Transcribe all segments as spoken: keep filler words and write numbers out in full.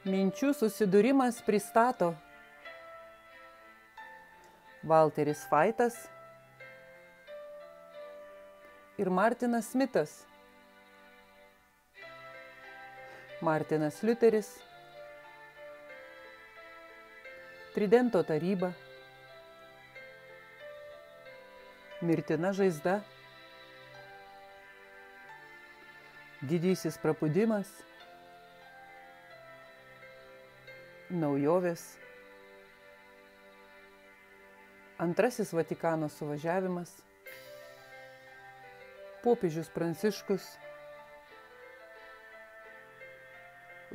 Minčių susidūrimas pristato Walteris Faitas ir Martinas Smithas, Martinas Liuteris, Tridento taryba, mirtina žaizda, didysis prapudimas, naujovės, Antrasis Vatikano suvažiavimas, popiežius Pranciškus,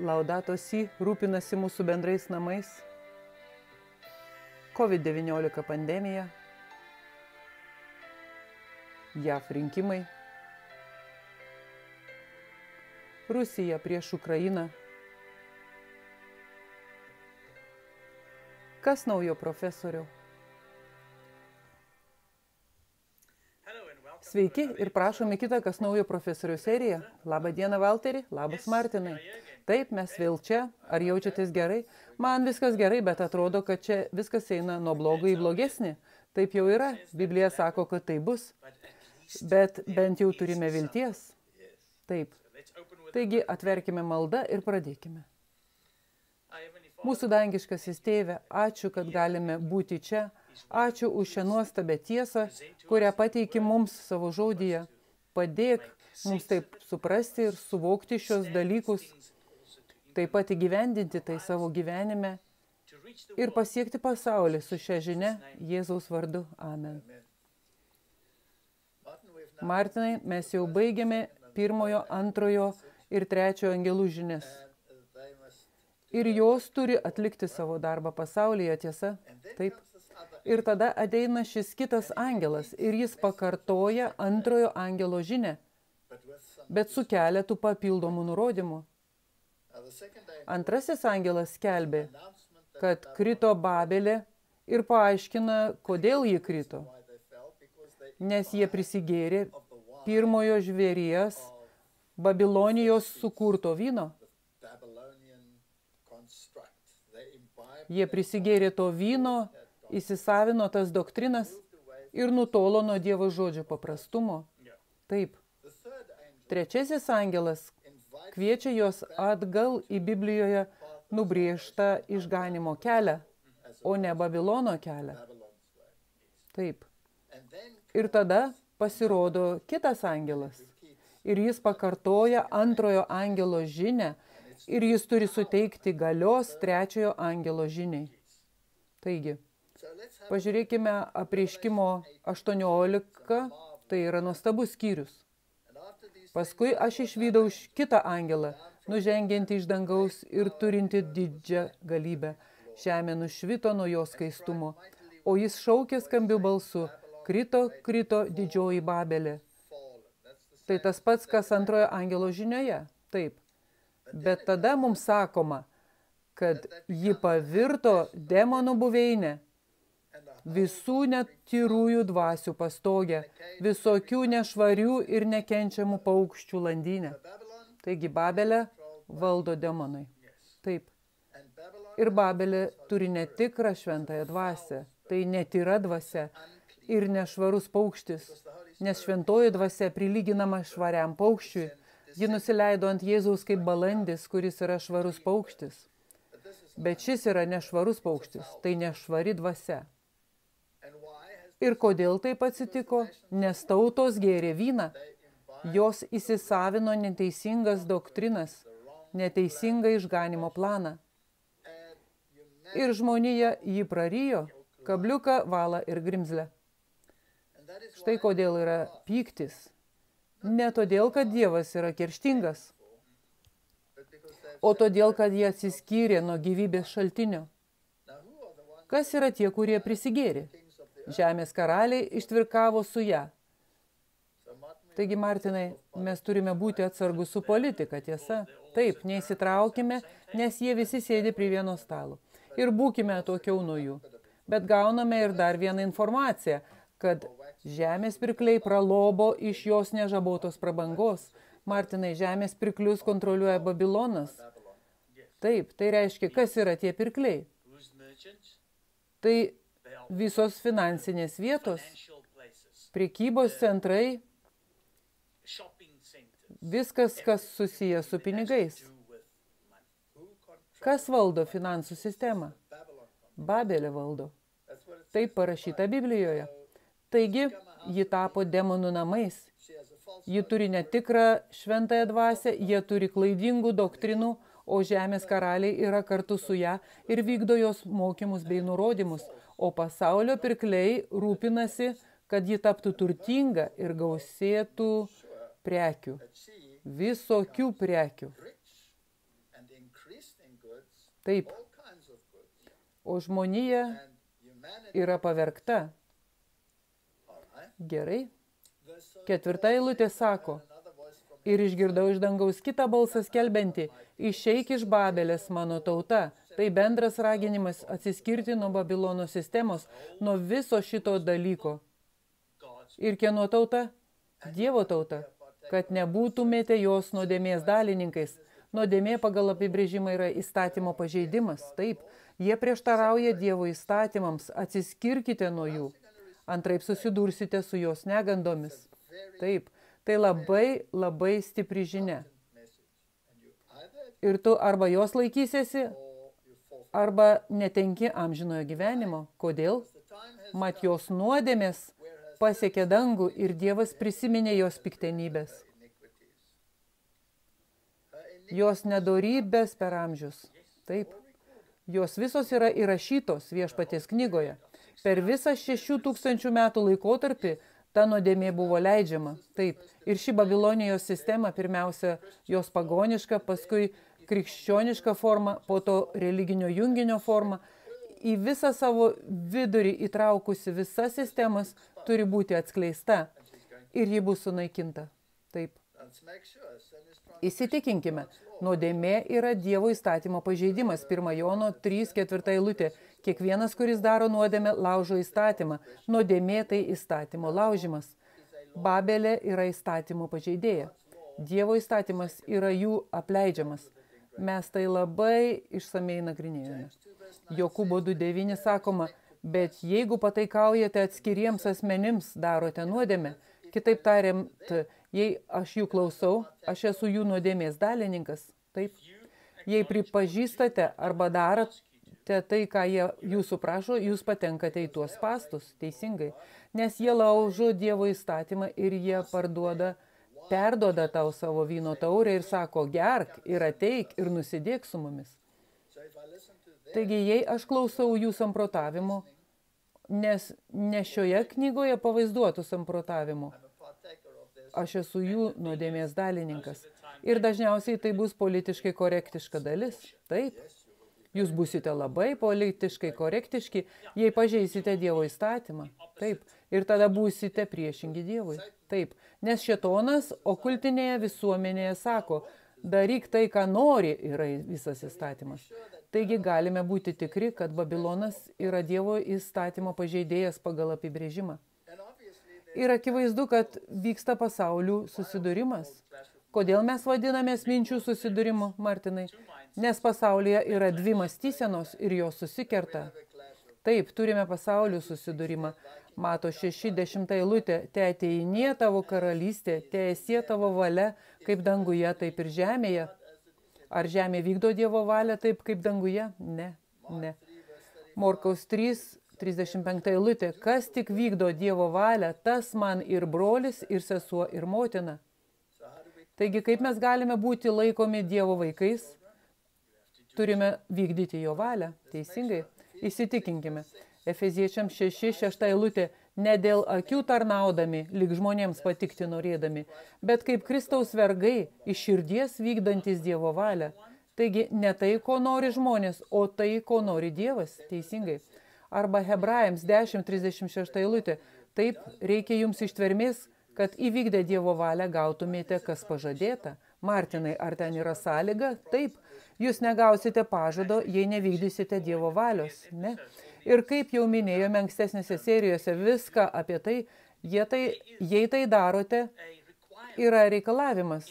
Laudato Si rūpinasi mūsų bendrais namais, kovid devyniolika pandemija, J A V rinkimai, Rusija prieš Ukrainą. Kas naujo, profesoriau? Sveiki ir prašome kitą Kas naujo, profesorių seriją. Labą dieną, Walteri. Labas, Martinai. Taip, mes vėl čia. Ar jaučiatės gerai? Man viskas gerai, bet atrodo, kad čia viskas eina nuo blogo į blogesnį. Taip jau yra. Biblija sako, kad tai bus. Bet bent jau turime vilties. Taip. Taigi atverkime maldą ir pradėkime. Mūsų dangiškasis tėve, ačiū, kad galime būti čia. Ačiū už šią nuostabę tiesą, kurią pateiki mums savo žodyje. Padėk mums taip suprasti ir suvokti šios dalykus, taip pat įgyvendinti tai savo gyvenime ir pasiekti pasaulį su šia žinia Jėzaus vardu. Amen. Martinai, mes jau baigėme pirmojo, antrojo ir trečiojo angelų žinias. Ir jos turi atlikti savo darbą pasaulyje, tiesa? Taip. Ir tada ateina šis kitas angelas ir jis pakartoja antrojo angelo žinę, bet su keletu papildomų nurodymų. Antrasis angelas skelbė, kad krito Babelė ir paaiškina, kodėl ji krito, nes jie prisigėrė pirmojo žvėries Babilonijos sukurto vyno. Jie prisigėrė to vyno, įsisavino tas doktrinas ir nutolo nuo Dievo žodžio paprastumo. Taip. Trečiasis angelas kviečia juos atgal į Biblijoje nubrėžtą išganimo kelią, o ne Babilono kelią. Taip. Ir tada pasirodo kitas angelas. Ir jis pakartoja antrojo angelo žinią ir jis turi suteikti galios trečiojo angelo žiniai. Taigi, pažiūrėkime Apreiškimo aštuoniolika, tai yra nuostabus skyrius. Paskui aš išvydau kitą angelą, nužengiantį iš dangaus ir turinti didžią galybę. Žemė nušvito nuo jos skaistumo, o jis šaukė skambiu balsu, krito, krito didžioji Babelė. Tai tas pats, kas antrojo angelo žinioje. Taip. Bet tada mums sakoma, kad ji pavirto demonų buveinę, visų netyrųjų dvasių pastogę, visokių nešvarių ir nekenčiamų paukščių landynę. Taigi Babelė valdo demonai. Taip. Ir Babelė turi netikrą šventąją dvasią. Tai netyra dvasia ir nešvarus paukštis, nes šventoji dvasia prilyginama švariam paukščiui. Ji nusileido ant Jėzaus kaip balandis, kuris yra švarus paukštis. Bet šis yra nešvarus paukštis, tai nešvari dvasia. Ir kodėl taip atsitiko? Nes tautos gėrė vyną, jos įsisavino neteisingas doktrinas, neteisingą išganimo planą. Ir žmonija jį prarijo, kabliuką, valą ir grimzlę. Štai kodėl yra pyktis. Ne todėl, kad Dievas yra kerštingas, o todėl, kad jie atsiskyrė nuo gyvybės šaltinio. Kas yra tie, kurie prisigėrė? Žemės karaliai ištvirkavo su ja. Taigi, Martinai, mes turime būti atsargus su politika, tiesa? Taip, neįsitraukime, nes jie visi sėdi prie vieno stalo. Ir būkime atokiau nuo jų. Bet gauname ir dar vieną informaciją, kad žemės pirkliai pralobo iš jos nežabotos prabangos. Martinai, žemės pirklius kontroliuoja Babilonas. Taip, tai reiškia, kas yra tie pirkliai? Tai visos finansinės vietos, prekybos centrai, viskas, kas susiję su pinigais. Kas valdo finansų sistemą? Babelė valdo. Taip parašyta Biblijoje. Taigi, ji tapo demonų namais. Ji turi netikrą šventąją dvasią, jie turi klaidingų doktrinų, o žemės karaliai yra kartu su ja ir vykdo jos mokymus bei nurodymus, o pasaulio pirkliai rūpinasi, kad ji taptų turtinga ir gausėtų prekių, visokių prekių. Taip, o žmonija yra pavergta. Gerai. Ketvirta eilutė sako, ir išgirdau iš dangaus kitą balsą skelbiantį, išeik iš Babelės mano tauta. Tai bendras raginimas atsiskirti nuo Babilono sistemos, nuo viso šito dalyko. Ir kieno tauta? Dievo tauta. Kad nebūtumėte jos nuodėmės dalininkais. Nuodėmė pagal apibrėžimą yra įstatymo pažeidimas. Taip, jie prieštarauja Dievo įstatymams, atsiskirkite nuo jų. Antraip susidursite su jos negandomis. Taip, tai labai, labai stipri žinia. Ir tu arba jos laikysiesi, arba netenki amžinojo gyvenimo. Kodėl? Mat jos nuodėmės pasiekė dangų ir Dievas prisiminė jos piktenybės. Jos nedorybės per amžius. Taip, jos visos yra įrašytos Viešpaties knygoje. Per visą šešių tūkstančių metų laikotarpį ta nuodėmė buvo leidžiama. Taip, ir ši Babilonijos sistema, pirmiausia, jos pagoniška, paskui krikščioniška forma, po to religinio junginio forma, į visą savo vidurį įtraukusi visas sistemas turi būti atskleista ir ji bus sunaikinta. Taip. Įsitikinkime, nuodėmė yra Dievo įstatymo pažeidimas. pirmo Jono trys ketvirta eilutė. Kiekvienas, kuris daro nuodėmę, laužo įstatymą. Nuodėmė tai įstatymo laužimas. Babelė yra įstatymo pažeidėja. Dievo įstatymas yra jų apleidžiamas. Mes tai labai išsamei nagrinėjame. Jokūbo du devyni sakoma, bet jeigu pataikaujate atskiriems asmenims, darote nuodėmę. Kitaip tariant, jei aš jų klausau, aš esu jų nuodėmės dalininkas. Taip. Jei pripažįstate arba darot tai, ką jie jūsų prašo, jūs patenkate į tuos spąstus, teisingai, nes jie laužo Dievo įstatymą ir jie parduoda, perduoda tau savo vyno taurę ir sako, gerk ir ateik ir nusidėk su mumis. Taigi, jei aš klausau jų samprotavimų, nes ne šioje knygoje pavaizduotų samprotavimų, aš esu jų nuodėmės dalininkas. Ir dažniausiai tai bus politiškai korektiška dalis, taip. Jūs būsite labai politiškai korektiški, jei pažeisite Dievo įstatymą. Taip. Ir tada būsite priešingi Dievui. Taip. Nes Šetonas okultinėje visuomenėje sako, daryk tai, ką nori, yra visas įstatymas. Taigi galime būti tikri, kad Babilonas yra Dievo įstatymo pažeidėjas pagal apibrėžimą. Ir akivaizdu, kad vyksta pasaulių susidūrimas. Kodėl mes vadinamės minčių susidūrimu, Martinai? Nes pasaulyje yra dvi mąstysenos ir jos susikerta. Taip, turime pasaulių susidūrimą. Mato šeši dešimta eilutė, te ateinie tavo karalystė, te esie tavo valia, kaip danguje, taip ir žemėje. Ar žemė vykdo Dievo valią taip, kaip danguje? Ne, ne. Morkaus trys trisdešimt penkta eilutė, kas tik vykdo Dievo valią, tas man ir brolis, ir sesuo, ir motina. Taigi, kaip mes galime būti laikomi Dievo vaikais? Turime vykdyti jo valią. Teisingai. Įsitikinkime. Efeziečiams šeši šešta eilutė. Ne dėl akių tarnaudami, lyg žmonėms patikti norėdami, bet kaip Kristaus vergai, iš širdies vykdantis Dievo valią. Taigi, ne tai, ko nori žmonės, o tai, ko nori Dievas. Teisingai. Arba Hebrajams dešimt trisdešimt šešta eilutė. Taip, reikia jums ištvermės, kad įvykdę Dievo valią gautumėte, kas pažadėta. Martinai, ar ten yra sąlyga? Taip. Jūs negausite pažado, jei nevykdysite Dievo valios. Ne? Ir kaip jau minėjome ankstesnėse serijose, viską apie tai, jei tai, jei tai darote, yra reikalavimas.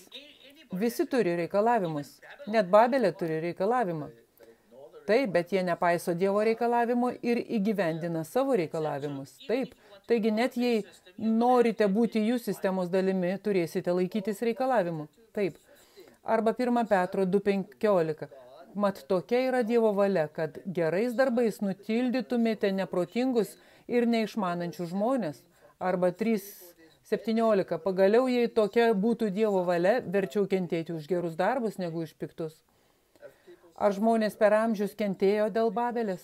Visi turi reikalavimus. Net Babelė turi reikalavimą. Taip, bet jie nepaiso Dievo reikalavimo ir įgyvendina savo reikalavimus. Taip, taigi net jei norite būti jų sistemos dalimi, turėsite laikytis reikalavimų. Taip. Arba pirmas Petro du penkiolika. Mat tokia yra Dievo valia, kad gerais darbais nutildytumėte neprotingus ir neišmanančius žmonės. Arba trys septyniolika. Pagaliau, jei tokia būtų Dievo valia, verčiau kentėti už gerus darbus negu už piktus. Ar žmonės per amžius kentėjo dėl Babelės?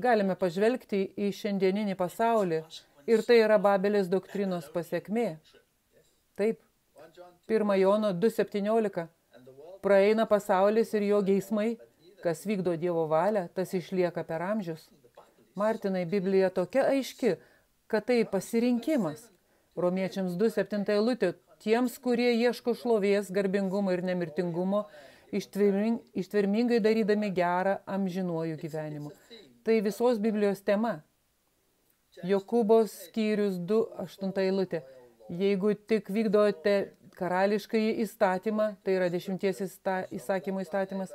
Galime pažvelgti į šiandieninį pasaulį ir tai yra Babelės doktrinos pasekmė. Taip. pirmas Jono du septyniolika. Praeina pasaulis ir jo geismai, kas vykdo Dievo valią, tas išlieka per amžius. Martinai, Biblija tokia aiški, kad tai pasirinkimas. Romiečiams du septinta eilutė. Tiems, kurie ieško šlovės, garbingumo ir nemirtingumo, ištvermingai darydami gerą amžinuoju gyvenimu. Tai visos Biblijos tema. Jokūbo skyrius du aštunta eilutė. Jeigu tik vykdote karališkąjį įstatymą, tai yra dešimties įsakymų įstatymas,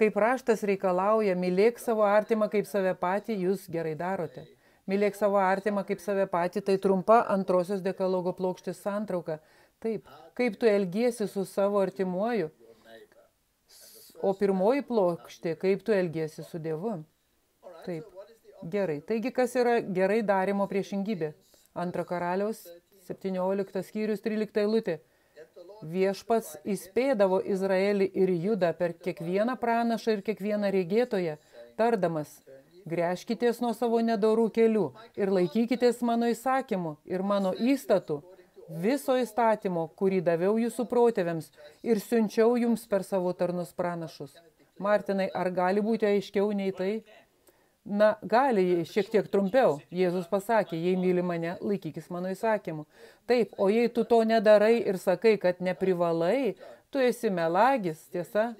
kaip raštas reikalauja, mylėk savo artimą kaip save patį, jūs gerai darote. Mylėk savo artimą kaip save patį, tai trumpa antrosios dekalogo plokštės santrauka. Taip, kaip tu elgiesi su savo artimuoju? O pirmoji plokštė, kaip tu elgiesi su Dievu. Taip, gerai. Taigi, kas yra gerai darimo priešingybė? antro karaliaus septynioliktas skyrius trylikta eilutė. Viešpats įspėdavo Izraelį ir Judą per kiekvieną pranašą ir kiekvieną regėtoją, tardamas, gręžkitės nuo savo nedorų kelių ir laikykitės mano įsakymų ir mano įstatų, viso įstatymo, kurį daviau jūsų protėviams ir siunčiau jums per savo tarnus pranašus. Martinai, ar gali būti aiškiau nei tai? Na, gali, šiek tiek trumpiau. Jėzus pasakė, jei myli mane, laikykis mano įsakymų. Taip, o jei tu to nedarai ir sakai, kad neprivalai, tu esi melagis, tiesa?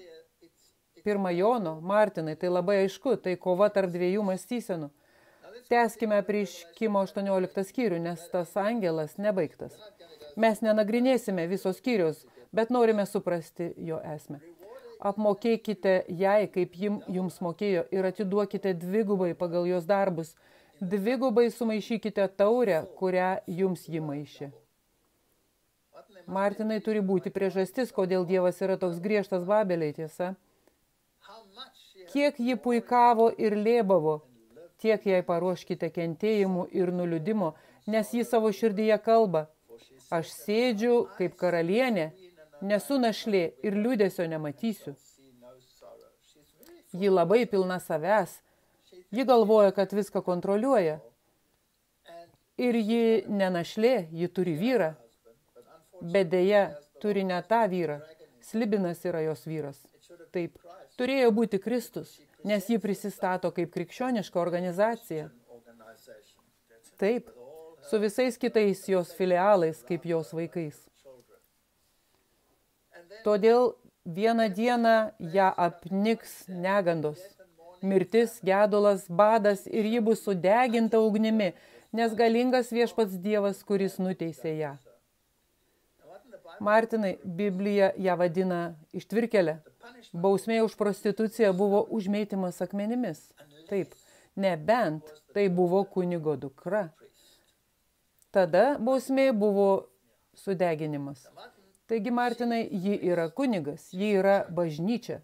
pirmas Jono, Martinai, tai labai aišku, tai kova tarp dviejų mąstysenų. Tęskime apreiškimo aštuonioliktą skyrių, nes tas angelas nebaigtas. Mes nenagrinėsime visos skyrius, bet norime suprasti jo esmę. Apmokėkite jai, kaip jums mokėjo, ir atiduokite dvigubai pagal jos darbus. Dvigubai sumaišykite taurę, kurią jums ji maišė. Martinai, turi būti priežastis, kodėl Dievas yra toks griežtas Babeliai, tiesa. Kiek ji puikavo ir lėbavo, tiek jai paruoškite kentėjimų ir nuliudimo, nes ji savo širdyje kalba. Aš sėdžiu kaip karalienė, nesu našlė ir liūdesio nematysiu. Ji labai pilna savęs. Ji galvoja, kad viską kontroliuoja. Ir ji nenašlė, ji turi vyrą. Bet deja, turi ne tą vyrą. Slibinas yra jos vyras. Taip, turėjo būti Kristus, nes ji prisistato kaip krikščioniška organizacija. Taip, su visais kitais jos filialais, kaip jos vaikais. Todėl vieną dieną ją apniks negandos, mirtis, gedulas, badas ir ji bus sudeginta ugnimi, nes galingas viešpats Dievas, kuris nuteisė ją. Martinai, Biblija ją vadina ištvirkelę. Bausmė už prostituciją buvo užmėtymas akmenimis. Taip, nebent tai buvo kunigo dukra. Tada bausmė buvo sudeginimas. Taigi, Martinai, ji yra kunigas, ji yra bažnyčia.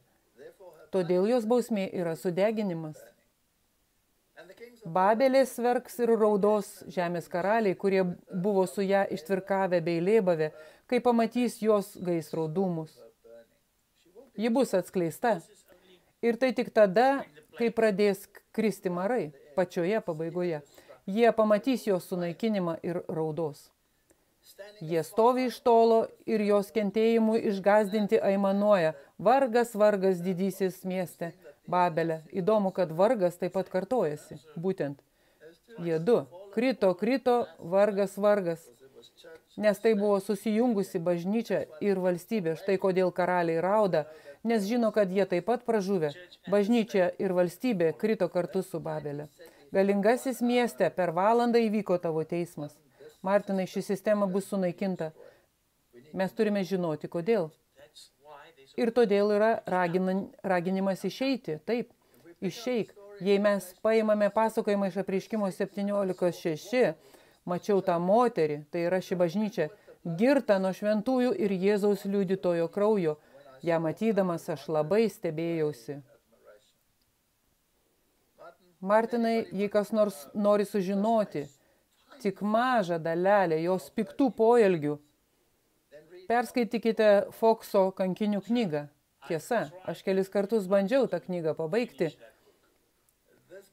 Todėl jos bausmė yra sudeginimas. Babelės verks ir raudos žemės karaliai, kurie buvo su ją ištvirkavę bei lėbavę, kai pamatys jos gaisro dūmus. Ji bus atskleista. Ir tai tik tada, kai pradės kristi marai, pačioje pabaigoje. Jie pamatys jos sunaikinimą ir raudos. Jie stovi iš tolo ir jos kentėjimų išgąsdinti aimanuoja. Vargas, vargas didysis mieste, Babelė. Įdomu, kad vargas taip pat kartojasi. Būtent. Jie du. Krito, krito, vargas, vargas. Nes tai buvo susijungusi bažnyčia ir valstybė. Štai kodėl karaliai rauda, nes žino, kad jie taip pat pražuvė. Bažnyčia ir valstybė krito kartu su Babelė. Galingasis mieste, per valandą įvyko tavo teismas. Martinai, ši sistema bus sunaikinta. Mes turime žinoti, kodėl. Ir todėl yra ragin, raginimas išeiti. Taip, išeik. Jei mes paimame pasakojimą iš Apreiškimo septyniolika šeši, mačiau tą moterį, tai yra ši bažnyčia, girta nuo šventųjų ir Jėzaus liudytojo kraujo. Ja matydamas aš labai stebėjausi. Martinai, jei kas nors nori sužinoti tik mažą dalelę jos piktų poelgių, perskaitykite Fokso kankinių knygą. Tiesa, aš kelis kartus bandžiau tą knygą pabaigti.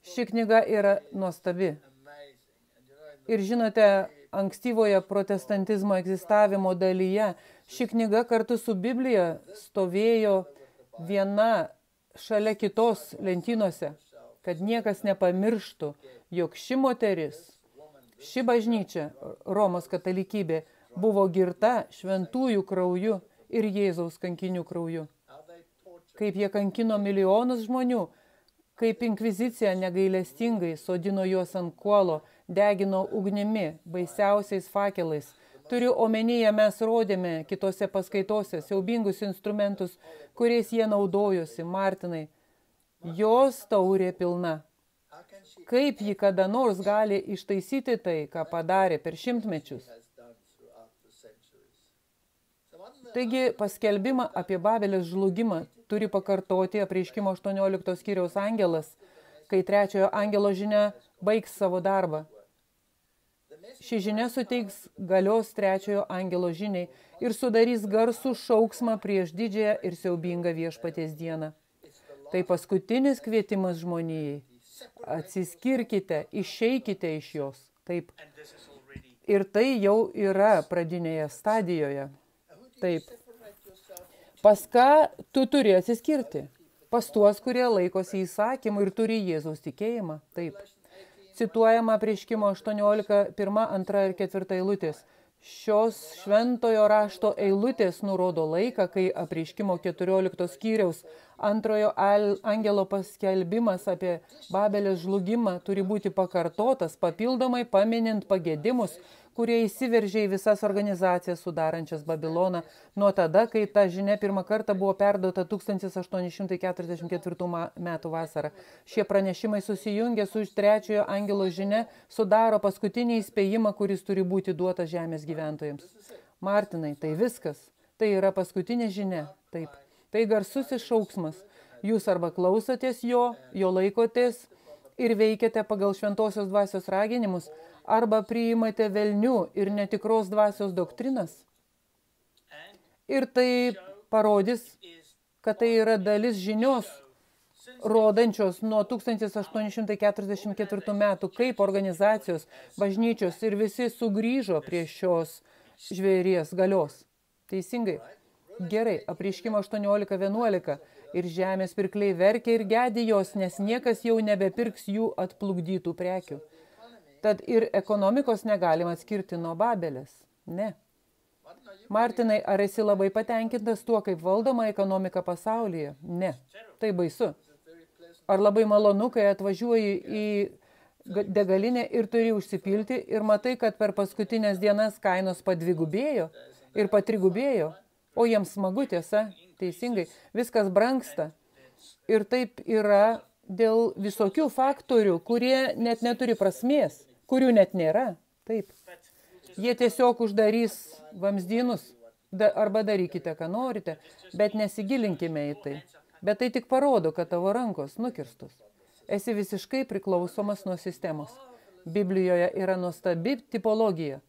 Ši knyga yra nuostabi. Ir žinote, ankstyvoje protestantizmo egzistavimo dalyje ši knyga kartu su Biblija stovėjo viena šalia kitos lentynose, kad niekas nepamirštų, jog ši moteris, ši bažnyčia, Romos katalikybė, buvo girta šventųjų krauju ir Jėzaus kankinių krauju. Kaip jie kankino milijonus žmonių, kaip inkvizicija negailestingai sodino juos ant kuolo, degino ugnimi, baisiausiais fakelais. Turiu omenyje, mes rodėme kitose paskaitose siaubingus instrumentus, kuriais jie naudojosi, Martinai. Jos taurė pilna. Kaip ji kada nors gali ištaisyti tai, ką padarė per šimtmečius? Taigi paskelbimą apie Babelės žlugimą turi pakartoti Apreiškimo aštuoniolikto skyriaus angelas, kai trečiojo angelo žinia baigs savo darbą. Ši žinia suteiks galios trečiojo angelo žiniai ir sudarys garsų šauksmą prieš didžiąją ir siaubingą viešpaties dieną. Tai paskutinis kvietimas žmonijai. Atsiskirkite, išeikite iš jos. Taip. Ir tai jau yra pradinėje stadijoje. Taip. Pas ką tu turi atsiskirti? Pas tuos, kurie laikosi įsakymų ir turi Jėzaus tikėjimą. Taip. Cituojama Apreiškimo aštuoniolika, pirma, antra ir ketvirta eilutės. Šios šventojo rašto eilutės nurodo laiką, kai Apreiškimo keturiolikto skyriaus antrojo angelo paskelbimas apie Babelės žlugimą turi būti pakartotas, papildomai paminint pagedimus, kurie įsiveržė į visas organizacijas sudarančias Babiloną nuo tada, kai ta žinia pirmą kartą buvo perduota tūkstantis aštuoni šimtai keturiasdešimt ketvirtų metų vasarą. Šie pranešimai susijungė su trečiojo angelo žinia sudaro paskutinį įspėjimą, kuris turi būti duotas žemės gyventojams. Martinai, tai viskas. Tai yra paskutinė žinia. Taip. Tai garsusis šauksmas. Jūs arba klausotės jo, jo laikotės ir veikiate pagal šventosios dvasios raginimus, arba priimate velnių ir netikros dvasios doktrinas. Ir tai parodys, kad tai yra dalis žinios, rodančios nuo tūkstantis aštuoni šimtai keturiasdešimt ketvirtų metų, kaip organizacijos, bažnyčios ir visi sugrįžo prie šios žvėries galios. Teisingai. Gerai, Apreiškimo aštuoniolika, vienuolika. Ir žemės pirkliai verkia ir gedi jos, nes niekas jau nebepirks jų atplukdytų prekių. Tad ir ekonomikos negalima atskirti nuo Babelės. Ne. Martinai, ar esi labai patenkintas tuo, kaip valdoma ekonomika pasaulyje? Ne. Tai baisu. Ar labai malonu, kai atvažiuoji į degalinę ir turi užsipilti ir matai, kad per paskutinės dienas kainos padvigubėjo ir patrigubėjo? O jiems smagu, tiesa, teisingai, viskas brangsta. Ir taip yra dėl visokių faktorių, kurie net neturi prasmės, kurių net nėra. Taip. Jie tiesiog uždarys vamzdynus, da, arba darykite, ką norite, bet nesigilinkime į tai. Bet tai tik parodo, kad tavo rankos nukirstos. Esi visiškai priklausomas nuo sistemos. Biblijoje yra nuostabi tipologija,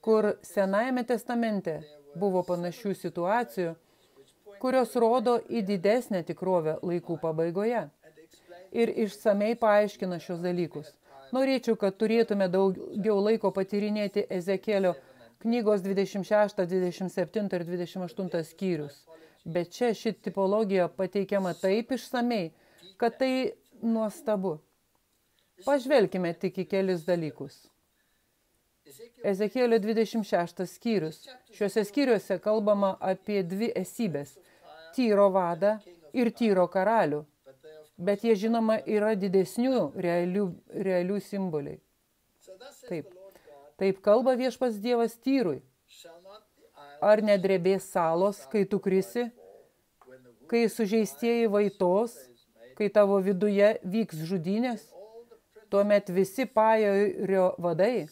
kur Senajame testamente buvo panašių situacijų, kurios rodo į didesnę tikrovę laikų pabaigoje. Ir išsamei paaiškina šios dalykus. Norėčiau, kad turėtume daugiau laiko patyrinėti Ezekielio knygos dvidešimt šeštą, dvidešimt septintą ir dvidešimt aštuntą skyrius. Bet čia ši tipologija pateikiama taip išsamei, kad tai nuostabu. Pažvelkime tik į kelis dalykus. Ezekielio dvidešimt šeštas skyrius. Šiuose skyriuose kalbama apie dvi esybės – Tyro vadą ir Tyro karalių. Bet jie, žinoma, yra didesnių realių, realių simboliai. Taip. Taip kalba viešpats Dievas Tyrui. ar nedrebės salos, kai tu krisi, kai sužeistieji vaitos, kai tavo viduje vyks žudynės, tuomet visi pajūrio vadai.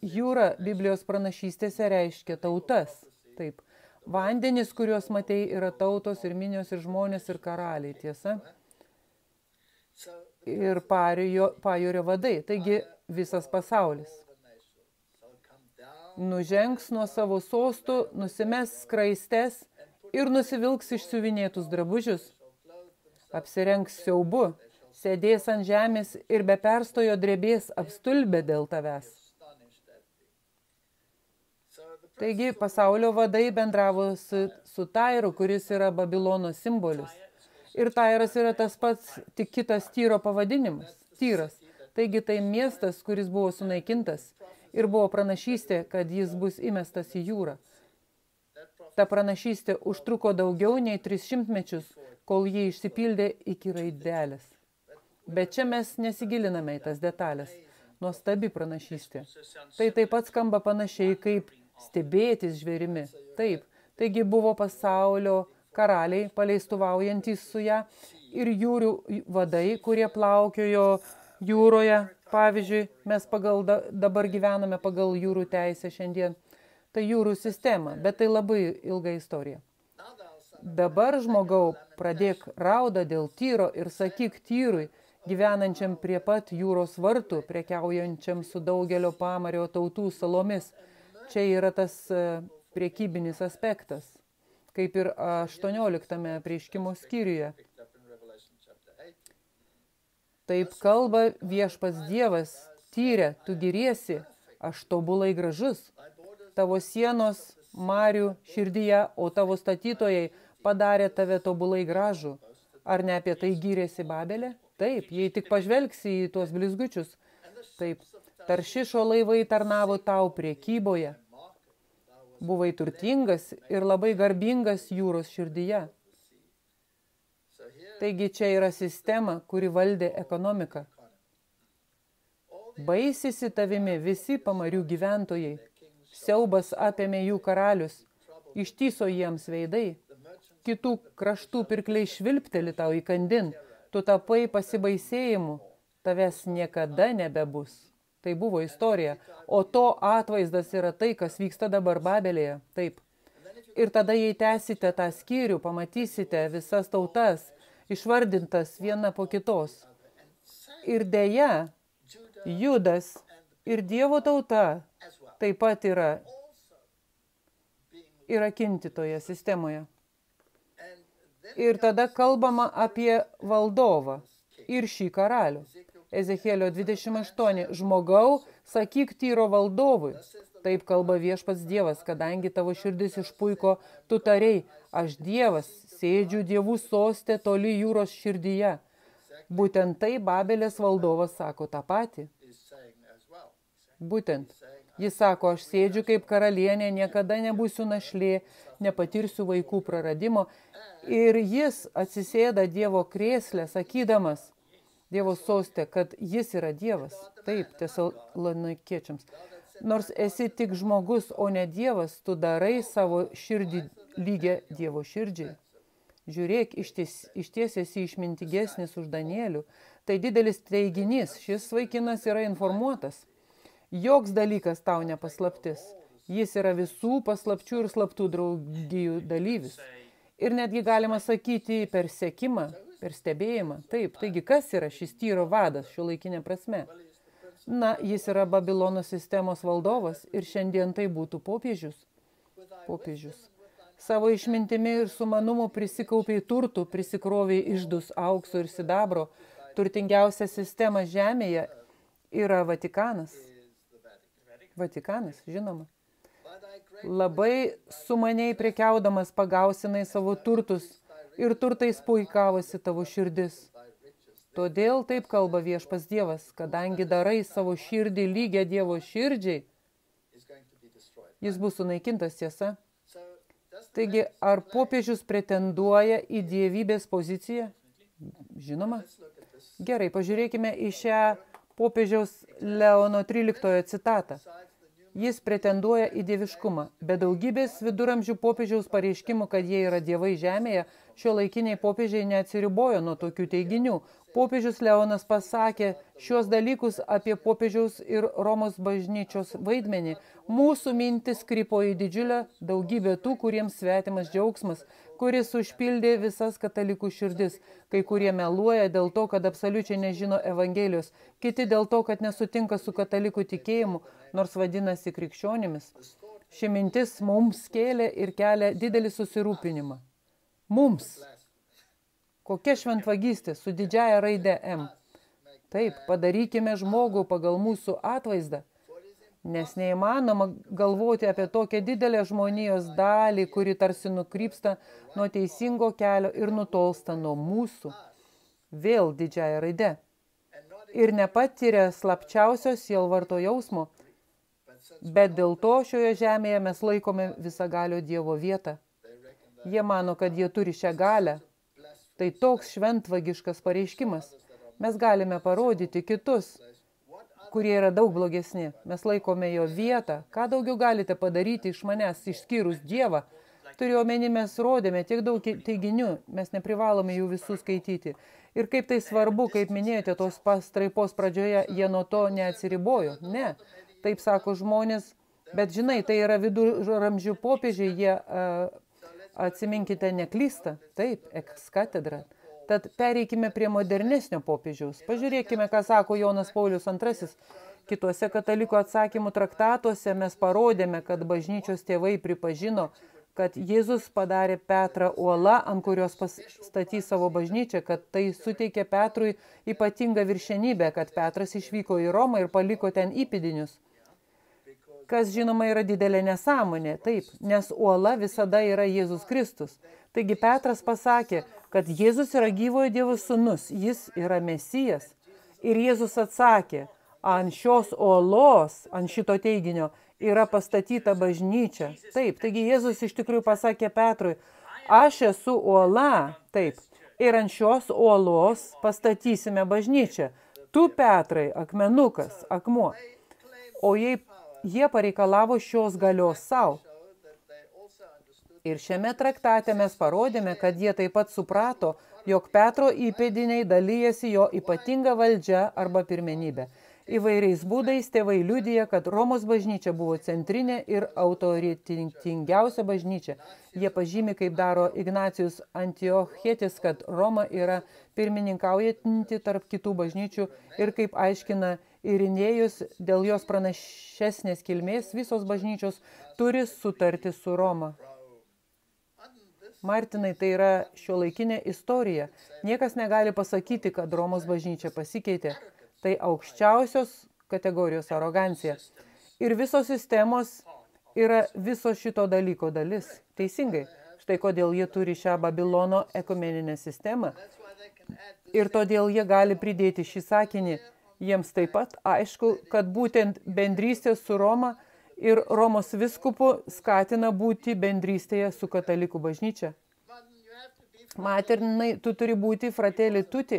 Jūra Biblijos pranašystėse reiškia tautas. Taip. Vandenis, kuriuos matei, yra tautos ir minios ir žmonės ir karaliai, tiesa. Ir pajūrio vadai. Taigi visas pasaulis. Nužengs nuo savo sostų, nusimes skraistes ir nusivilks išsiuvinėtus drabužius. Apsirengs siaubu, sėdės ant žemės ir be perstojo drebės apstulbė dėl tavęs. Taigi, pasaulio vadai bendravo su, su Tairu, kuris yra Babilono simbolis. Ir Tairas yra tas pats, tik kitas Tyro pavadinimas. Tyras. Taigi, tai miestas, kuris buvo sunaikintas. Ir buvo pranašystė, kad jis bus įmestas į jūrą. Ta pranašystė užtruko daugiau nei tris šimtmečius, kol jie išsipildė iki raidelės. Bet čia mes nesigiliname į tas detalės. Nuostabi pranašystė. Tai taip pat skamba panašiai kaip stebėtis žvėrimi. Taip, taigi buvo pasaulio karaliai, paleistuvaujantys su ją, ir jūrių vadai, kurie plaukiojo jūroje. Pavyzdžiui, mes pagal da, dabar gyvename pagal jūrų teisę šiandien. Tai jūrų sistema, bet tai labai ilga istorija. Dabar, žmogau, pradėk raudą dėl Tyro ir sakyk Tyrui, gyvenančiam prie pat jūros vartų, prekiaujančiam su daugelio Pamario tautų salomis. Čia yra tas prekybinis aspektas, kaip ir aštuonioliktame Apreiškimo skyriuje. Taip kalba viešpats Dievas, Tyre, tu giriesi, aš tobulai gražus. Tavo sienos marių širdyje, o tavo statytojai padarė tave tobulai gražų. Ar ne apie tai gyrėsi Babelė? Taip, jei tik pažvelgsi į tuos blizgučius. Taip, Taršišo laivai tarnavo tau prekyboje. Buvai turtingas ir labai garbingas jūros širdyje. Taigi čia yra sistema, kuri valdė ekonomiką. Baisisi tavimi visi Pamarių gyventojai. Siaubas apėmė jų karalius. Ištiso jiems veidai. Kitų kraštų pirkliai švilpteli tau įkandin. Tu tapai pasibaisėjimu. Tavęs niekada nebebus. Tai buvo istorija. O to atvaizdas yra tai, kas vyksta dabar Babelėje. Taip. Ir tada, jei tęsite tą skyrių, pamatysite visas tautas, išvardintas viena po kitos. Ir deja, Judas ir Dievo tauta taip pat yra, yra kinti toje sistemoje. Ir tada kalbama apie valdovą ir šį karalių. Ezekielio dvidešimt aštuoni. Žmogau, sakyk Tyro valdovui. Taip kalba viešpats Dievas, kadangi tavo širdis išpuiko, tu tarei, aš Dievas, sėdžiu dievų soste toli jūros širdyje. Būtent tai Babelės valdovas sako tą patį. Būtent. Jis sako, aš sėdžiu kaip karalienė, niekada nebūsiu našlė, nepatirsiu vaikų praradimo. Ir jis atsisėda Dievo krėslę, sakydamas Dievo soste, kad jis yra Dievas. Taip, Tesalonikiečiams. Nors esi tik žmogus, o ne Dievas, tu darai savo širdį lygią Dievo širdžiai. Žiūrėk, išties, išties esi išmintigesnis už Danielių. Tai didelis teiginys, šis vaikinas yra informuotas. Joks dalykas tau nepaslaptis. Jis yra visų paslapčių ir slaptų draugijų dalyvis. Ir netgi galima sakyti per sekimą, per stebėjimą. Taip, taigi kas yra šis Tyro vadas šiuolaikinė prasme? Na, jis yra Babilono sistemos valdovas ir šiandien tai būtų popiežius. Popiežius. Savo išmintimi ir sumanumu prisikaupiai turtų, prisikroviai iždus aukso ir sidabro. Turtingiausia sistema žemėje yra Vatikanas. Vatikanas, žinoma. Labai sumaniai prekiaudamas pagausinai savo turtus ir turtais puikavosi tavo širdis. Todėl taip kalba viešpas Dievas, kadangi darai savo širdį lygią Dievo širdžiai, jis bus sunaikintas, tiesa. Taigi, ar popiežius pretenduoja į dievybės poziciją? Žinoma. Gerai, pažiūrėkime į šią popiežiaus Leono tryliktojo citatą. Jis pretenduoja į dieviškumą. Be daugybės viduramžių popiežiaus pareiškimų, kad jie yra dievai žemėje, šiuolaikiniai popiežiai neatsiribojo nuo tokių teiginių. Popiežius Leonas pasakė šiuos dalykus apie popiežiaus ir Romos bažnyčios vaidmenį. Mūsų mintis krypo į didžiulę daugybę tų, kuriems svetimas džiaugsmas, kuris užpildė visas katalikų širdis. Kai kurie meluoja dėl to, kad absoliučiai nežino Evangelijos, kiti dėl to, kad nesutinka su katalikų tikėjimu, nors vadinasi krikščionimis. Ši mintis mums kėlė ir kelia didelį susirūpinimą. Mums. Kokia šventvagystė su didžiaja raide M. Taip, padarykime žmogų pagal mūsų atvaizdą, nes neįmanoma galvoti apie tokią didelę žmonijos dalį, kuri tarsi nukrypsta nuo teisingo kelio ir nutolsta nuo mūsų. Vėl didžiaja raide. Ir nepatiria slapčiausios sielvarto jausmo, bet dėl to šioje žemėje mes laikome visagalio Dievo vietą. Jie mano, kad jie turi šią galę. Tai toks šventvagiškas pareiškimas. Mes galime parodyti kitus, kurie yra daug blogesni. Mes laikome jo vietą. Ką daugiau galite padaryti iš manęs, išskyrus Dievą? Turiu omeny, mes rodėme tiek daug teiginių, mes neprivalome jų visų skaityti. Ir kaip tai svarbu, kaip minėjote, tos pastraipos pradžioje jie nuo to neatsiribojo. Ne, taip sako žmonės, bet žinai, tai yra viduramžių popiežiai, jie... Uh, Atsiminkite, neklysta. Taip, ekskatedra. Tad pereikime prie modernesnio popiežiaus. Pažiūrėkime, ką sako Jonas Paulius antrasis. Kituose katalikų atsakymų traktatuose mes parodėme, kad bažnyčios tėvai pripažino, kad Jėzus padarė Petrą uolą, ant kurios pastatys savo bažnyčią, kad tai suteikė Petrui ypatingą viršenybę, kad Petras išvyko į Romą ir paliko ten įpidinius. Kas, žinoma, yra didelė nesąmonė, taip, nes uola visada yra Jėzus Kristus. Taigi Petras pasakė, kad Jėzus yra gyvojo Dievo sūnus, jis yra Mesijas. Ir Jėzus atsakė, ant šios uolos, ant šito teiginio, yra pastatyta bažnyčia. Taip, taigi Jėzus iš tikrųjų pasakė Petrui, aš esu uola, taip, ir ant šios uolos pastatysime bažnyčią. Tu, Petrai, akmenukas, akmuo. O jei jie pareikalavo šios galios savo. Ir šiame traktate mes parodėme, kad jie taip pat suprato, jog Petro įpėdiniai dalyjasi jo ypatinga valdžia arba pirmenybė. Įvairiais būdais tėvai liudija, kad Romos bažnyčia buvo centrinė ir autoritetingiausia bažnyčia. Jie pažymi, kaip daro Ignacijus Antiochietis, kad Roma yra pirmininkaujanti tarp kitų bažnyčių ir kaip aiškina Irinėjus, dėl jos pranašesnės kilmės visos bažnyčios turi sutarti su Roma. Martinai, tai yra šiuolaikinė istorija. Niekas negali pasakyti, kad Romos bažnyčia pasikeitė. Tai aukščiausios kategorijos arogancija. Ir visos sistemos yra viso šito dalyko dalis. Teisingai. Štai kodėl jie turi šią Babilono ekumeninę sistemą. Ir todėl jie gali pridėti šį sakinį. Jiems taip pat aišku, kad būtent bendrystė su Roma ir Romos viskupu skatina būti bendrystėje su katalikų bažnyčia. Maternai, tu turi būti fratelį tuti,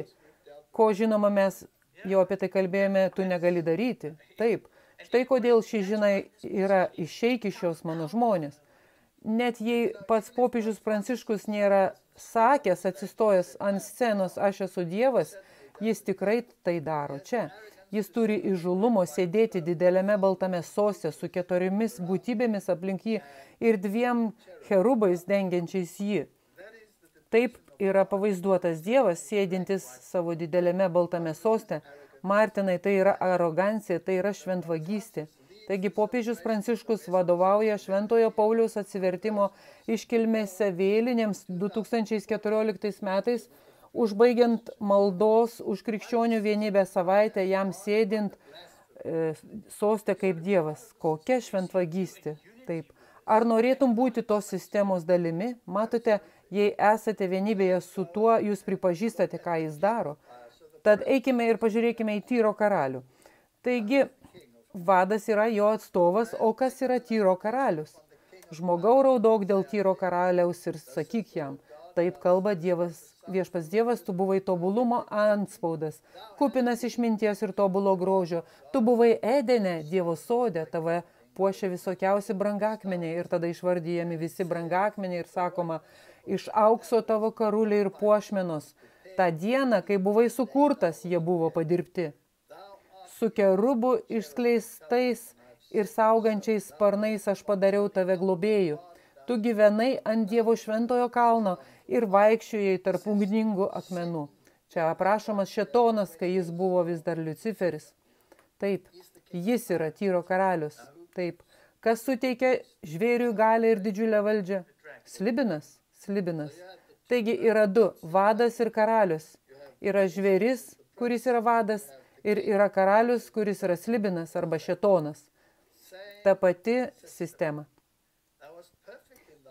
ko žinoma mes jau apie tai kalbėjome, tu negali daryti. Taip, štai kodėl ši žinai yra išeik iš šios mano žmonės. Net jei pats popiežius Pranciškus nėra sakęs, atsistojęs ant scenos, aš esu Dievas, jis tikrai tai daro čia. Jis turi įžulumo sėdėti dideliame baltame sose su keturiomis būtybėmis aplink jį ir dviem cherubais dengiančiais jį. Taip yra pavaizduotas Dievas, sėdintis savo dideliame baltame soste. Martinai, tai yra arogancija, tai yra šventvagystė. Taigi popiežius Pranciškus vadovauja Šventojo Pauliaus atsivertimo iškilmėse vėlinėms du tūkstančiai keturioliktais metais, užbaigiant maldos už krikščionių vienybę savaitę, jam sėdint e, soste kaip Dievas. Kokia šventvagystė. Taip. Ar norėtum būti tos sistemos dalimi? Matote, jei esate vienybėje su tuo, jūs pripažįstate, ką jis daro. Tad eikime ir pažiūrėkime į Tyro karalių. Taigi, vadas yra jo atstovas, o kas yra Tyro karalius? Žmogau, raudok dėl Tyro karaliaus ir sakyk jam. Taip kalba Dievas. Viešpas Dievas, tu buvai tobulumo antspaudas, kupinas išminties ir tobulo grožio. Tu buvai Edene, Dievo sode, tave puošia visokiausi brangakmeniai ir tada išvardyjami visi brangakmeniai ir sakoma, iš aukso tavo karulė ir puošmenos. Ta diena, kai buvai sukurtas, jie buvo padirbti. Su kerubu išskleistais ir saugančiais sparnais aš padariau tave globėjų. Tu gyvenai ant Dievo šventojo kalno ir vaikščiojai tarp ugningų akmenų. Čia aprašomas Šetonas, kai jis buvo vis dar Luciferis. Taip, jis yra Tyro karalius. Taip, kas suteikia žvėriui galią ir didžiulę valdžią? Slibinas, slibinas. Taigi yra du, vadas ir karalius. Yra žvėris, kuris yra vadas, ir yra karalius, kuris yra slibinas arba Šetonas. Ta pati sistema.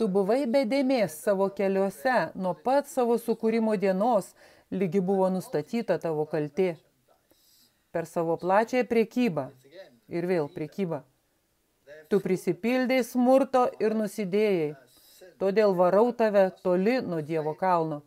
Tu buvai bedėmės savo keliuose nuo pat savo sukūrimo dienos, lygi buvo nustatyta tavo kaltė. Per savo plačią priekybą. Ir vėl priekybą. Tu prisipildėjai smurto ir nusidėjai. Todėl varau tave toli nuo Dievo kalno.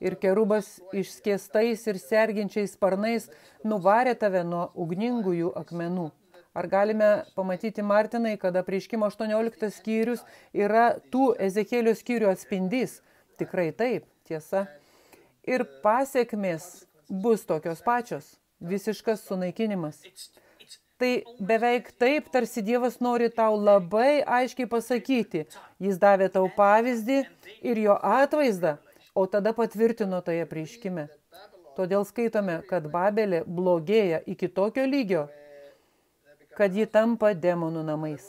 Ir kerubas išskėstais ir serginčiais sparnais nuvarė tave nuo ugningųjų akmenų. Ar galime pamatyti, Martinai, kad Apreiškimo aštuonioliktas skyrius yra tų Ezekielio skyrių atspindys? Tikrai taip, tiesa. Ir pasekmės bus tokios pačios. Visiškas sunaikinimas. Tai beveik taip, tarsi Dievas nori tau labai aiškiai pasakyti. Jis davė tau pavyzdį ir jo atvaizdą, o tada patvirtino tai apreiškime. Todėl skaitome, kad Babelė blogėja iki tokio lygio, kad ji tampa demonų namais.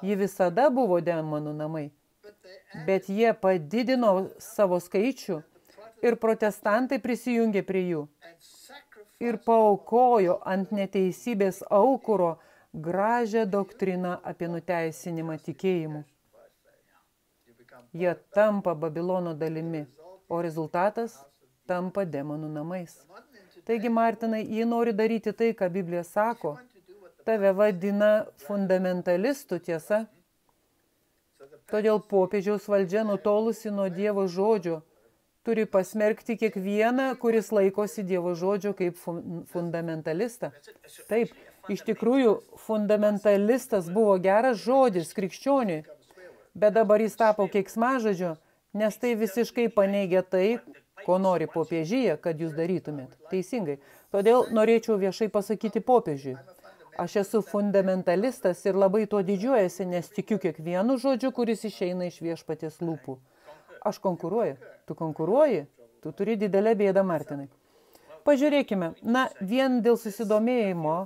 Ji visada buvo demonų namai, bet jie padidino savo skaičių ir protestantai prisijungė prie jų ir paaukojo ant neteisybės aukuro gražią doktriną apie nuteisinimą tikėjimu. Jie tampa Babilono dalimi, o rezultatas tampa demonų namais. Taigi, Martinai, jie nori daryti tai, ką Biblija sako. Tave vadina fundamentalistų, tiesa. Todėl popiežiaus valdžia, nutolusi nuo Dievo žodžio, turi pasmerkti kiekvieną, kuris laikosi Dievo žodžio kaip fun fundamentalista. Taip, iš tikrųjų, fundamentalistas buvo geras žodis krikščioniui, bet dabar jis tapo keiksmažodžiu, nes tai visiškai paneigia tai, ko nori popiežyje, kad jūs darytumėt. Teisingai. Todėl norėčiau viešai pasakyti popiežiui. Aš esu fundamentalistas ir labai tuo didžiuojasi, nes tikiu kiekvienu žodžiu, kuris išeina iš viešpaties lūpų. Aš konkuruoju. Tu konkuruoji? Tu turi didelę bėdą, Martinai. Pažiūrėkime. Na, vien dėl susidomėjimo,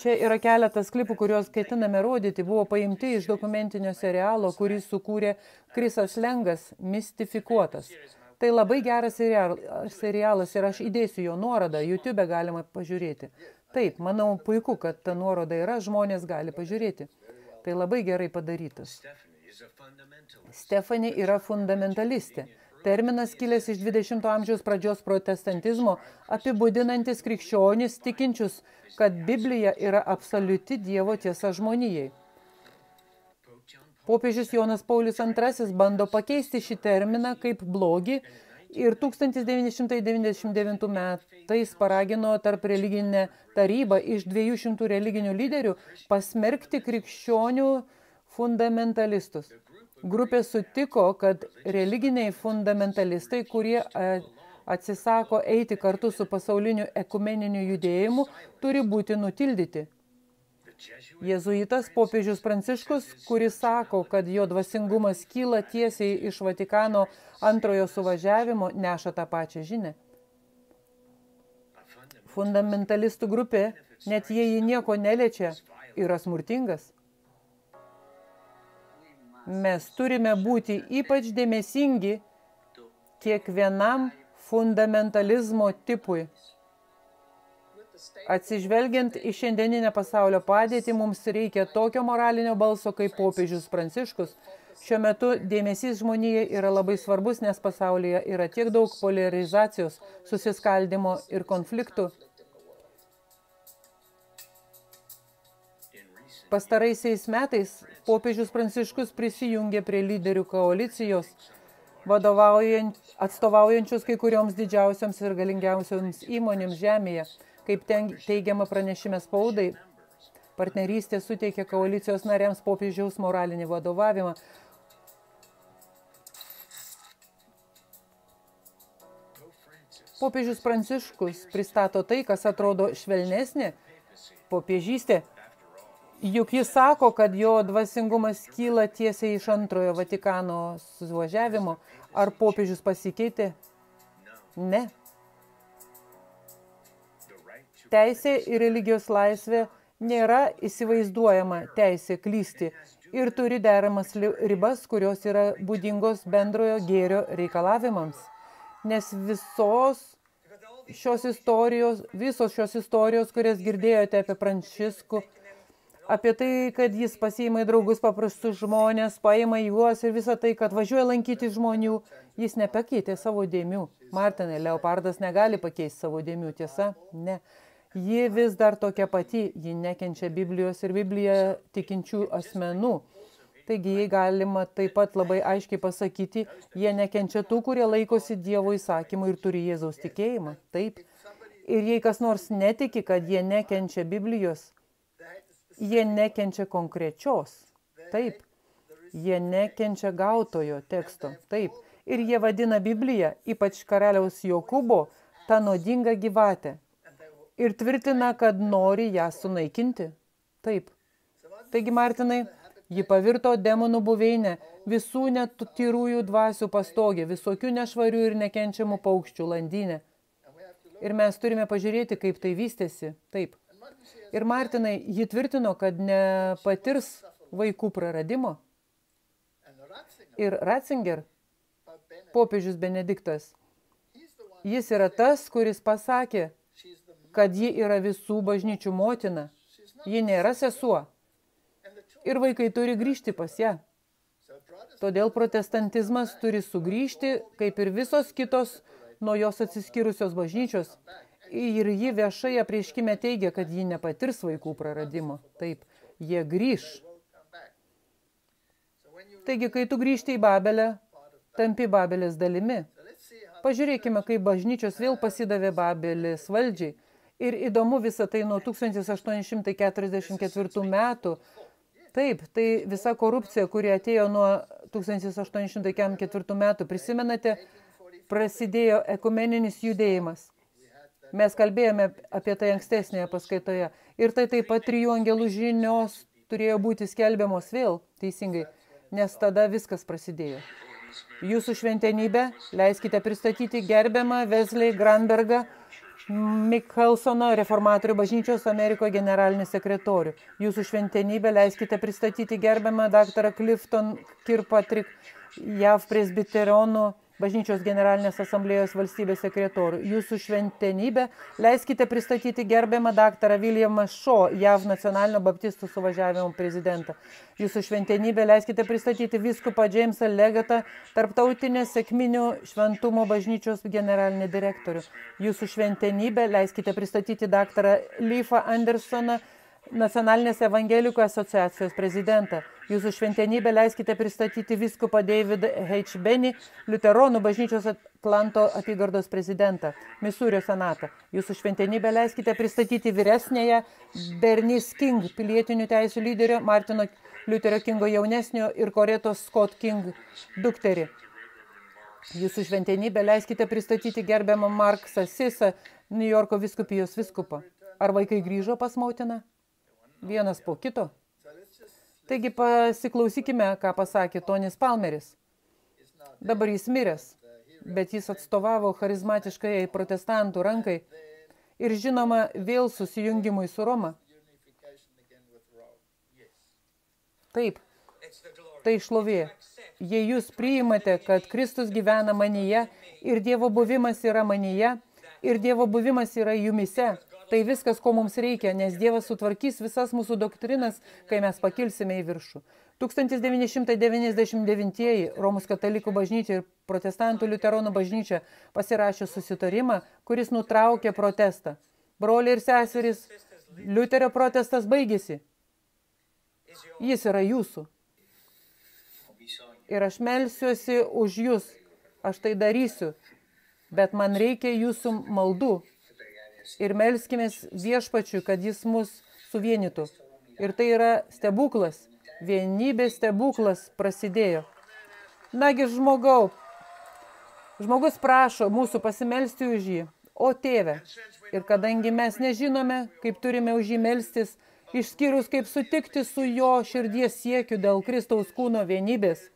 čia yra keletas klipų, kuriuos ketiname rodyti, buvo paimti iš dokumentinio serialo, kurį sukūrė Chris Aslengas, Mistifikuotas. Tai labai geras serialas ir aš įdėsiu jo nuorodą, YouTube galima pažiūrėti. Taip, manau, puiku, kad ta nuoroda yra, žmonės gali pažiūrėti. Tai labai gerai padarytas. Stephanie yra fundamentalistė. Terminas kilęs iš dvidešimto amžiaus pradžios protestantizmo, apibūdinantis krikščionis tikinčius, kad Biblija yra absoliuti Dievo tiesa žmonijai. Popiežius Jonas Paulius antrasis bando pakeisti šį terminą kaip blogį, ir tūkstantis devyni šimtai devyniasdešimt devintais metais paragino tarp religinę tarybą iš dviejų šimtų religinių lyderių pasmerkti krikščionių fundamentalistus. Grupė sutiko, kad religiniai fundamentalistai, kurie atsisako eiti kartu su pasauliniu ekumeniniu judėjimu, turi būti nutildyti. Jėzuitas popiežius Pranciškus, kuris sako, kad jo dvasingumas kyla tiesiai iš Vatikano antrojo suvažiavimo, neša tą pačią žinią. Fundamentalistų grupė, net jei ji nieko neliečia, yra smurtingas. Mes turime būti ypač dėmesingi kiekvienam fundamentalizmo tipui. Atsižvelgiant į šiandieninę pasaulio padėtį, mums reikia tokio moralinio balso kaip popiežius Pranciškus. Šiuo metu dėmesys žmonijai yra labai svarbus, nes pasaulyje yra tiek daug polarizacijos, susiskaldimo ir konfliktų. Pastaraisiais metais popiežius Pranciškus prisijungė prie lyderių koalicijos, atstovaujančius kai kurioms didžiausioms ir galingiausioms įmonėms žemėje. Kaip teigiama pranešime spaudai, Partnerystė suteikia koalicijos nariams popiežiaus moralinį vadovavimą. Popiežius Pranciškus pristato tai, kas atrodo švelnesnė popiežystė. Juk jis sako, kad jo dvasingumas kyla tiesiai iš antrojo Vatikano suvažiavimo. Ar popiežius pasikeitė? Ne. Teisė ir religijos laisvė nėra įsivaizduojama teisė klysti ir turi deramas ribas, kurios yra būdingos bendrojo gėrio reikalavimams. Nes visos šios istorijos, visos šios istorijos, kurias girdėjote apie Pranciškų, apie tai, kad jis pasiima į draugus paprastus žmonės, paima juos ir visą tai, kad važiuoja lankyti žmonių, jis nepakeitė savo dėmių. Martinai, leopardas negali pakeisti savo dėmių, tiesa? Ne. Ji vis dar tokia pati, ji nekenčia Biblijos ir Bibliją tikinčių asmenų. Taigi, jei galima taip pat labai aiškiai pasakyti, jie nekenčia tų, kurie laikosi Dievo įsakymų ir turi Jėzaus tikėjimą. Taip. Ir jei kas nors netiki, kad jie nekenčia Biblijos, jie nekenčia konkrečios. Taip. Jie nekenčia gautojo teksto. Taip. Ir jie vadina Bibliją, ypač karaliaus Jokūbo, tą nuodingą gyvatę. Ir tvirtina, kad nori ją sunaikinti. Taip. Taigi, Martinai, ji pavirto demonų buveinę, visų netyrųjų dvasių pastogė, visokių nešvarių ir nekenčiamų paukščių landinę. Ir mes turime pažiūrėti, kaip tai vystėsi. Taip. Ir Martinai, ji tvirtino, kad nepatirs vaikų praradimo. Ir Ratzinger, popiežius Benediktas, jis yra tas, kuris pasakė, kad ji yra visų bažnyčių motina. Ji nėra sesuo. Ir vaikai turi grįžti pas ją. Todėl protestantizmas turi sugrįžti, kaip ir visos kitos nuo jos atsiskyrusios bažnyčios. Ir ji viešai apreiškime teigia, kad ji nepatirs vaikų praradimo. Taip, jie grįž. Taigi, kai tu grįžti į Babelę, tampi Babelės dalimi. Pažiūrėkime, kaip bažnyčios vėl pasidavė Babelės valdžiai. Ir įdomu visą tai nuo tūkstantis aštuoni šimtai keturiasdešimt ketvirtų metų. Taip, tai visa korupcija, kuri atėjo nuo tūkstantis aštuoni šimtai keturiasdešimt ketvirtų metų, prisimenate, prasidėjo ekumeninis judėjimas. Mes kalbėjome apie tai ankstesnėje paskaitoje. Ir tai taip pat trijų angelų žinios turėjo būti skelbiamos vėl, teisingai, nes tada viskas prasidėjo. Jūsų šventenybė, leiskite pristatyti gerbiamą Wesley Grandbergą, Mikelsono reformatorių bažnyčios Amerikoje generalinį sekretorių. Jūsų šventenybė, leiskite pristatyti gerbiamą daktarą Clifton Kirkpatrick, J A V presbiteronų bažnyčios generalinės asamblėjos valstybės sekretorių. Jūsų šventenybė, leiskite pristatyti gerbiamą daktarą Williamą Shaw, J A V nacionalinio baptistų suvažiavimo prezidentą. Jūsų šventenybė, leiskite pristatyti vyskupą Jamesą Legatą, tarptautinės sekminių šventumo bažnyčios generalinį direktorių. Jūsų šventenybė, leiskite pristatyti daktarą Leifą Andersoną, nacionalinės evangelikų asociacijos prezidentą. Jūsų šventenybė, leiskite pristatyti vyskupą David H. Benny, liuteronų bažnyčios Atlanto apygardos prezidentą, Misūrio senatą. Jūsų šventenybė, leiskite pristatyti vyresnėje Bernice King, pilietinių teisų lyderio, Martino Liuterio Kingo jaunesnio ir Koretos Scott King dukterį. Jūsų šventenybė, leiskite pristatyti gerbiamą Mark Sasisa, New Yorko vyskupijos vyskupą. Ar vaikai grįžo pas motiną? Vienas po kito. Taigi pasiklausykime, ką pasakė Tonis Palmeris. Dabar jis miręs, bet jis atstovavo charizmatiškai protestantų rankai ir žinoma vėl susijungimui su Roma. Taip, tai šlovė. Jei jūs priimate, kad Kristus gyvena manyje ir Dievo buvimas yra manyje ir Dievo buvimas yra jumise, tai viskas, ko mums reikia, nes Dievas sutvarkys visas mūsų doktrinas, kai mes pakilsime į viršų. tūkstantis devyni šimtai devyniasdešimt devintieji Romos katalikų bažnyčia ir protestantų liuteronų bažnyčia pasirašė susitarimą, kuris nutraukė protestą. Broliai ir seserys, Liuterio protestas baigėsi. Jis yra jūsų. Ir aš melsiuosi už jūs. Aš tai darysiu. Bet man reikia jūsų maldų. Ir melskimės viešpačiui, kad jis mus suvienytų. Ir tai yra stebuklas. Vienybės stebuklas prasidėjo. Nagi, žmogau, žmogus prašo mūsų pasimelsti už jį, o tėve. Ir kadangi mes nežinome, kaip turime už jį melstis, išskyrus kaip sutikti su jo širdies siekiu dėl Kristaus kūno vienybės,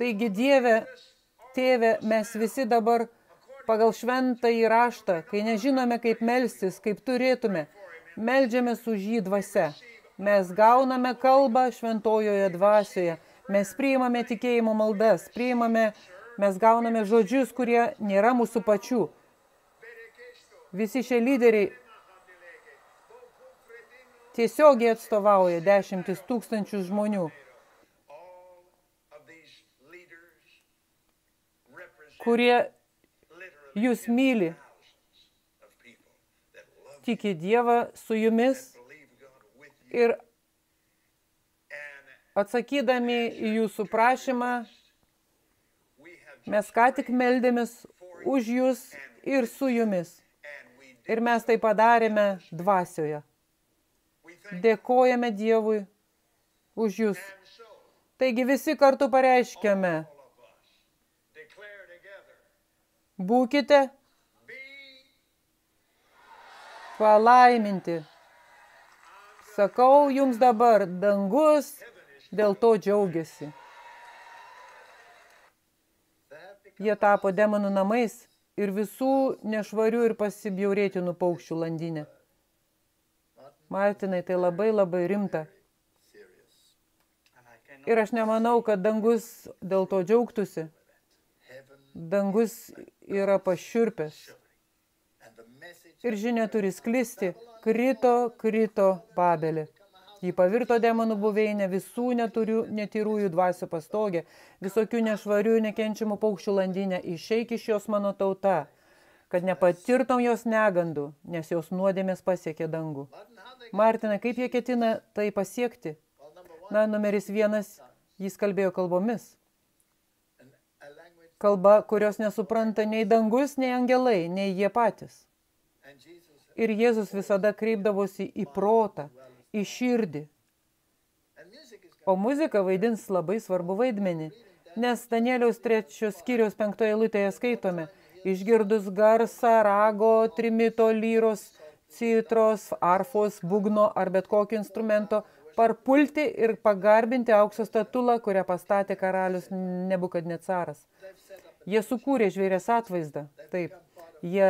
taigi, Dieve, Tėve, mes visi dabar pagal šventąjį raštą, kai nežinome, kaip melstis, kaip turėtume, meldžiamės už jį dvasia. Mes gauname kalbą šventojoje dvasioje, mes priimame tikėjimo maldas, priimame, mes gauname žodžius, kurie nėra mūsų pačių. Visi šie lyderiai tiesiogiai atstovauja dešimtis tūkstančių žmonių, kurie jūs myli, tiki Dievą su jumis ir atsakydami į jūsų prašymą, mes ką tik meldėmės už jūs ir su jumis. Ir mes tai padarėme dvasioje. Dėkojame Dievui už jūs. Taigi visi kartu pareiškiame: būkite palaiminti. Sakau jums dabar, dangus dėl to džiaugiasi. Jie tapo demonų namais ir visų nešvarių ir pasibjaurėtinų paukščių landinė. Martinai, tai labai labai rimta. Ir aš nemanau, kad dangus dėl to džiaugtųsi. Dangus yra pašiurpęs. Ir žinia turi sklisti. Krito, krito Babelė. Ji pavirto demonų buveinę, visų neturių, netyrųjų dvasių pastogę, visokių nešvarių ir nekenčiamų paukščių landinę. Išeik iš jos, mano tauta, kad nepatirtom jos negandų, nes jos nuodėmės pasiekė dangų. Martina, kaip jie ketina tai pasiekti? Na, numeris vienas, jis kalbėjo kalbomis. Kalba, kurios nesupranta nei dangus, nei angelai, nei jie patys. Ir Jėzus visada kreipdavosi į protą, į širdį. O muzika vaidins labai svarbu vaidmenį, nes Danieliaus trečios skyriaus penktoje eilutėje skaitome: išgirdus garsą, rago, trimito, lyros, citros, arfos, bugno ar bet kokio instrumento, parpulti ir pagarbinti aukso statulą, kurią pastatė karalius Nebukadnecaras. Jie sukūrė žvėrės atvaizdą, taip, jie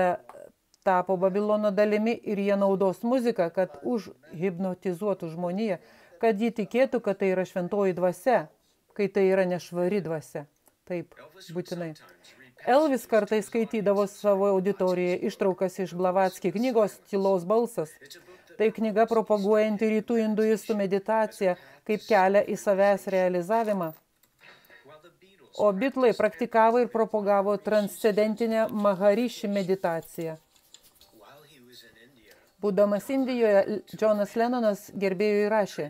tapo Babilono dalimi ir jie naudos muziką, kad užhipnotizuotų žmoniją, kad ji tikėtų, kad tai yra šventoji dvasia, kai tai yra nešvari dvasia. Taip, būtinai. Elvis kartais skaitydavo savo auditorijoje ištraukas iš Blavatski knygos Tylos balsas. Tai knyga propaguojanti rytų hinduistų meditaciją kaip kelią į savęs realizavimą. O Bitlai praktikavo ir propagavo transcendentinę Maharishi meditaciją. Būdamas Indijoje, Jonas Lenonas gerbėjų įrašė: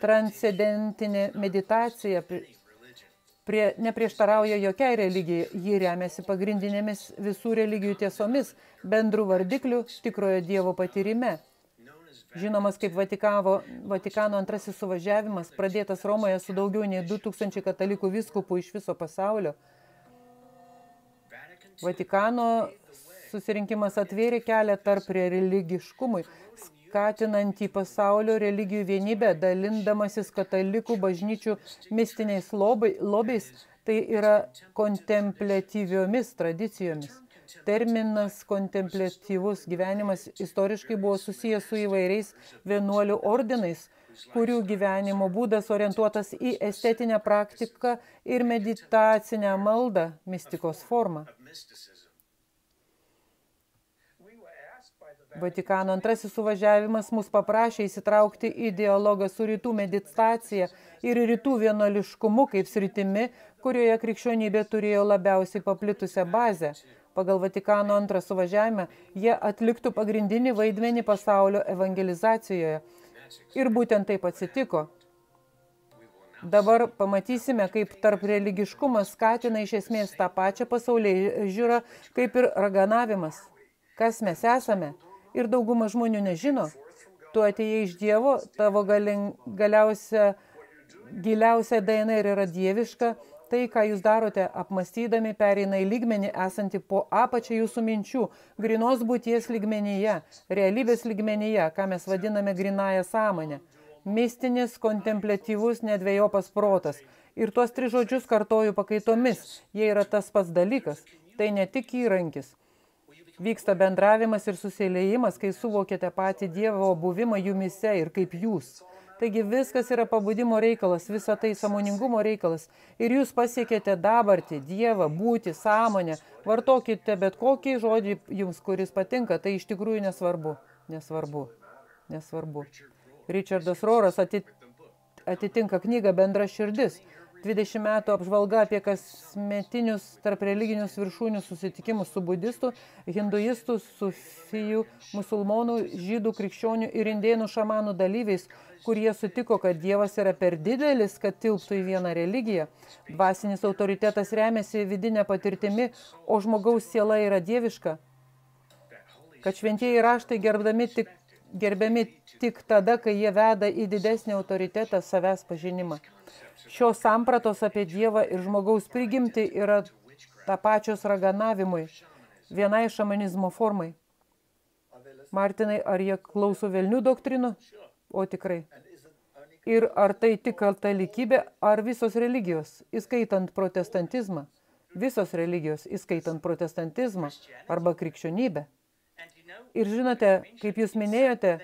transcendentinė meditacija prie, neprieštarauja jokiai religijai, ji remiasi pagrindinėmis visų religijų tiesomis, bendrų vardiklių tikrojo Dievo patyrime. Žinomas kaip Vatikavo, Vatikano antrasis suvažiavimas, pradėtas Romoje su daugiau nei du tūkstančiai katalikų vyskupų iš viso pasaulio. Vatikano susirinkimas atvėrė kelią tarp religiškumui, skatinant į pasaulio religijų vienybę, dalindamasis katalikų bažnyčių mistiniais lobai, lobiais, tai yra kontempliatyviomis tradicijomis. Terminas kontempliatyvus gyvenimas istoriškai buvo susijęs su įvairiais vienuolių ordinais, kurių gyvenimo būdas orientuotas į estetinę praktiką ir meditacinę maldą mistikos formą. Vatikano antrasis suvažiavimas mus paprašė įsitraukti į dialogą su rytų meditacija ir rytų vienuoliškumu kaip sritimi, kurioje krikščionybė turėjo labiausiai paplitusią bazę. Pagal Vatikano antrą suvažiavimą, jie atliktų pagrindinį vaidmenį pasaulio evangelizacijoje. Ir būtent taip atsitiko. Dabar pamatysime, kaip tarp religiškumas skatina iš esmės tą pačią pasaulį žiūrą, kaip ir raganavimas. Kas mes esame? Ir dauguma žmonių nežino. Tu atėjai iš Dievo, tavo galiausia, giliausia D N A yra dieviška. Tai, ką jūs darote, apmastydami, pereina į lygmenį esantį po apačią jūsų minčių, grinos būties lygmenyje, realybės lygmenyje, ką mes vadiname grinąją sąmonę. Mistinis, kontempliatyvus, nedvejopas protas. Ir tuos tris žodžius kartoju pakaitomis. Jie yra tas pats dalykas. Tai ne tik įrankis. Vyksta bendravimas ir susiliejimas, kai suvokiate patį Dievo buvimą jumise ir kaip jūs. Taigi viskas yra pabudimo reikalas, visa tai sąmoningumo reikalas. Ir jūs pasiekėte dabartį, Dievą, būti, sąmonę. Vartokite bet kokį žodį jums, kuris patinka, tai iš tikrųjų nesvarbu. Nesvarbu. Nesvarbu. Richardas Roras atitinka knygą Bendra širdis. dvidešimt metų apžvalga apie kasmetinius tarp religinius viršūnių susitikimus su budistų, hinduistų, sufijų, musulmonų, žydų, krikščionių ir indėnų šamanų dalyviais, kurie sutiko, kad Dievas yra per didelis, kad tilptų į vieną religiją. Dvasinis autoritetas remiasi vidinę patirtimi, o žmogaus siela yra dieviška. Kad šventieji raštai gerbdami tik, gerbiami tik tada, kai jie veda į didesnį autoritetą savęs pažinimą. Šios sampratos apie Dievą ir žmogaus prigimtį yra tapačios raganavimui, vienai šamanizmo formai. Martinai, ar jie klauso velnių doktrinų? O tikrai. Ir ar tai tik katalikybė, ar visos religijos, įskaitant protestantizmą? Visos religijos, įskaitant protestantizmą arba krikščionybę. Ir žinote, kaip jūs minėjote,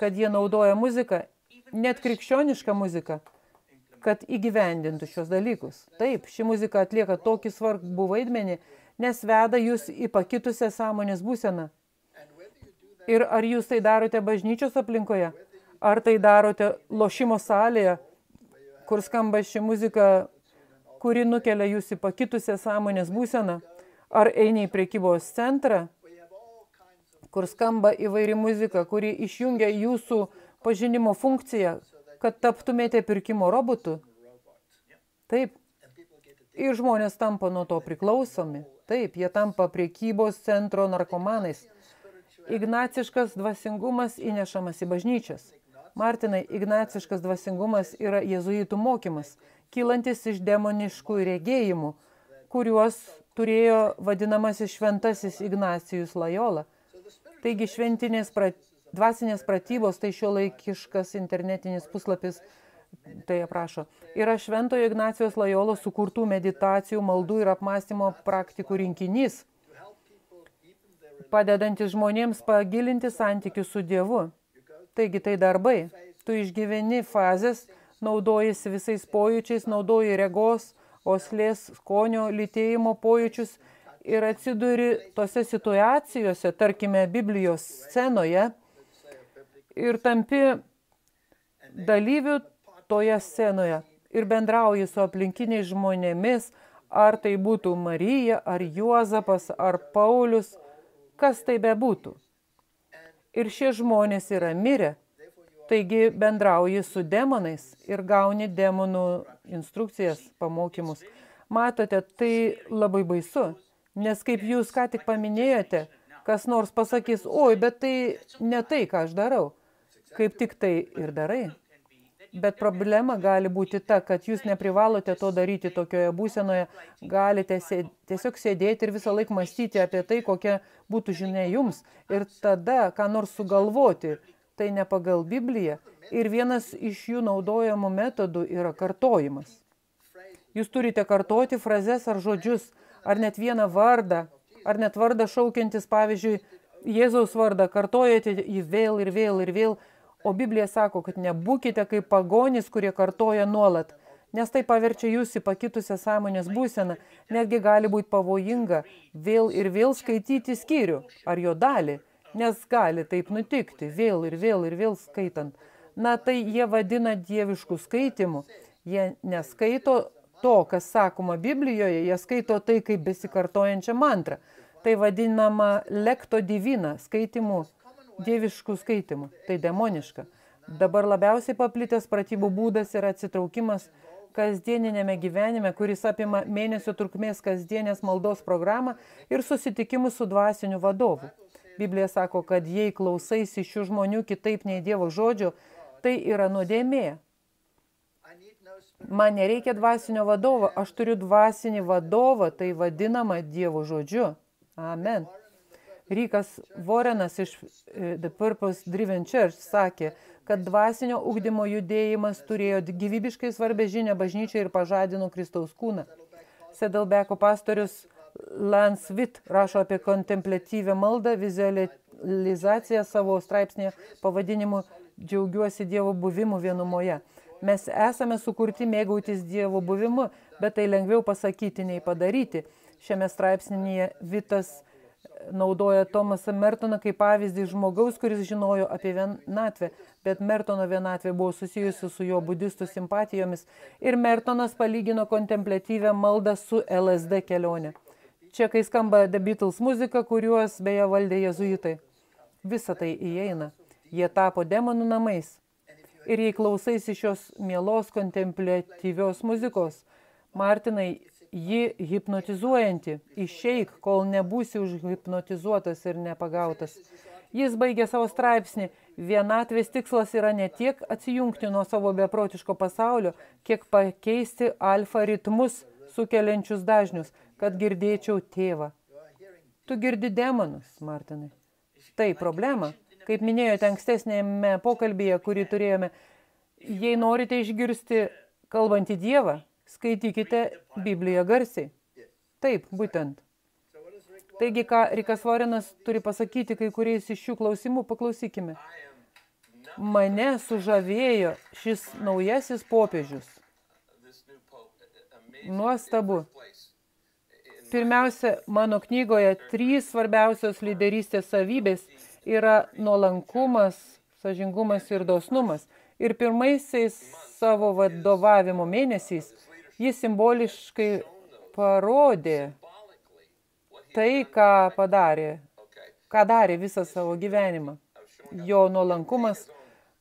kad jie naudoja muziką, net krikščionišką muziką, kad įgyvendintų šios dalykus. Taip, ši muzika atlieka tokį svarbų vaidmenį, nes veda jūs į pakitusią sąmonės būseną. Ir ar jūs tai darote bažnyčios aplinkoje, ar tai darote lošimo salėje, kur skamba ši muzika, kuri nukelia jūs į pakitusią sąmonės būseną, ar eini į prekybos centrą, kur skamba įvairi muzika, kuri išjungia jūsų pažinimo funkciją, kad taptumėte pirkimo robotu. Taip. Ir žmonės tampa nuo to priklausomi. Taip, jie tampa prekybos centro narkomanais. Ignaciškas dvasingumas įnešamas į bažnyčias. Martinai, ignaciškas dvasingumas yra jėzuitų mokymas, kylantis iš demoniškų regėjimų, kuriuos turėjo vadinamasis šventasis Ignacijus Lajola. Taigi šventinės pratybos, dvasinės pratybos, tai šiuolaikiškas internetinis puslapis, tai aprašo, yra šventojo Ignacijos Lajolos sukurtų meditacijų, maldų ir apmąstymo praktikų rinkinys, padedantis žmonėms pagilinti santykius su Dievu. Taigi tai darbai. Tu išgyveni fazės, naudojasi visais pojūčiais, naudoji regos, uoslės, skonio, lytėjimo pojūčius ir atsiduri tose situacijose, tarkime, Biblijos scenoje, ir tampi dalyviu toje scenoje ir bendrauji su aplinkiniais žmonėmis, ar tai būtų Marija, ar Juozapas, ar Paulius, kas tai bebūtų. Ir šie žmonės yra mirę, taigi bendrauji su demonais ir gauni demonų instrukcijas, pamokymus. Matote, tai labai baisu, nes kaip jūs ką tik paminėjote, kas nors pasakys, oi, bet tai ne tai, ką aš darau. Kaip tik tai ir darai. Bet problema gali būti ta, kad jūs neprivalote to daryti tokioje būsenoje, galite sėd... tiesiog sėdėti ir visą laiką mąstyti apie tai, kokia būtų žinia jums. Ir tada, ką nors sugalvoti, tai ne pagal Bibliją. Ir vienas iš jų naudojamų metodų yra kartojimas. Jūs turite kartoti frazes ar žodžius, ar net vieną vardą, ar net vardą šaukiantis, pavyzdžiui, Jėzaus vardą, kartojate jį vėl ir vėl ir vėl. O Biblija sako, kad nebūkite kaip pagonys, kurie kartoja nuolat, nes tai paverčia jūs į pakitusią sąmonės būseną, netgi gali būti pavojinga vėl ir vėl skaityti skyrių ar jo dalį, nes gali taip nutikti, vėl ir vėl ir vėl skaitant. Na, tai jie vadina dieviškų skaitimų. Jie neskaito to, kas sakoma Biblijoje, jie skaito tai kaip besikartojančią mantrą. Tai vadinama lekto divina, skaitimų, dieviškų skaitimų, tai demoniška. Dabar labiausiai paplitęs pratybų būdas yra atsitraukimas, kasdieninėme gyvenime, kuris apima mėnesio trukmės kasdienės maldos programą ir susitikimus su dvasiniu vadovu. Biblija sako, kad jei klausaisi šių žmonių kitaip nei Dievo žodžio, tai yra nuodėmė. Man nereikia dvasinio vadovo, aš turiu dvasinį vadovą, tai vadinama Dievo žodžiu. Amen. Rikas Vorenas iš The Purpose Driven Church sakė, kad dvasinio ugdymo judėjimas turėjo gyvybiškai svarbę žinią bažnyčiai ir pažadino Kristaus kūną. Sedalbeko pastorius Lancelis Wittas rašo apie kontemplatyvę maldą, vizualizaciją savo straipsnėje pavadinimu "Džiaugiuosi Dievo buvimu vienumoje". Mes esame sukurti mėgautis Dievo buvimu, bet tai lengviau pasakyti nei padaryti. Šiame straipsnėje Wittas naudoja Tomasą Mertoną kaip pavyzdį žmogaus, kuris žinojo apie vienatvę, bet Mertono vienatvė buvo susijusi su jo budistų simpatijomis ir Mertonas palygino kontemplatyvę maldą su L S D kelionė. Čia, kai skamba The Beatles muzika, kuriuos beje valdė jezuitai, visa tai įeina. Jie tapo demonų namais. Ir jei klausaisi šios mielos kontempliatyvios muzikos, Martinai, ji hipnotizuojanti, išeik, kol nebūsi užhipnotizuotas ir nepagautas. Jis baigė savo straipsnį, vienatvės tikslas yra ne tiek atsijungti nuo savo beprotiško pasaulio, kiek pakeisti alfa ritmus sukeliančius dažnius, kad girdėčiau tėvą. Tu girdi demonus, Martinai. Tai problema. Kaip minėjote ankstesnėme pokalbėje, kurį turėjome, jei norite išgirsti kalbantį Dievą, skaitykite Bibliją garsiai. Taip, būtent. Taigi, ką Rikas Vorenas turi pasakyti kai kuriais iš šių klausimų, paklausykime. Mane sužavėjo šis naujasis popiežius. Nuostabu. Pirmiausia, mano knygoje trys svarbiausios lyderystės savybės yra nuolankumas, sąžingumas ir dosnumas. Ir pirmaisiais savo vadovavimo mėnesiais jis simboliškai parodė tai, ką padarė, ką darė visą savo gyvenimą. Jo nuolankumas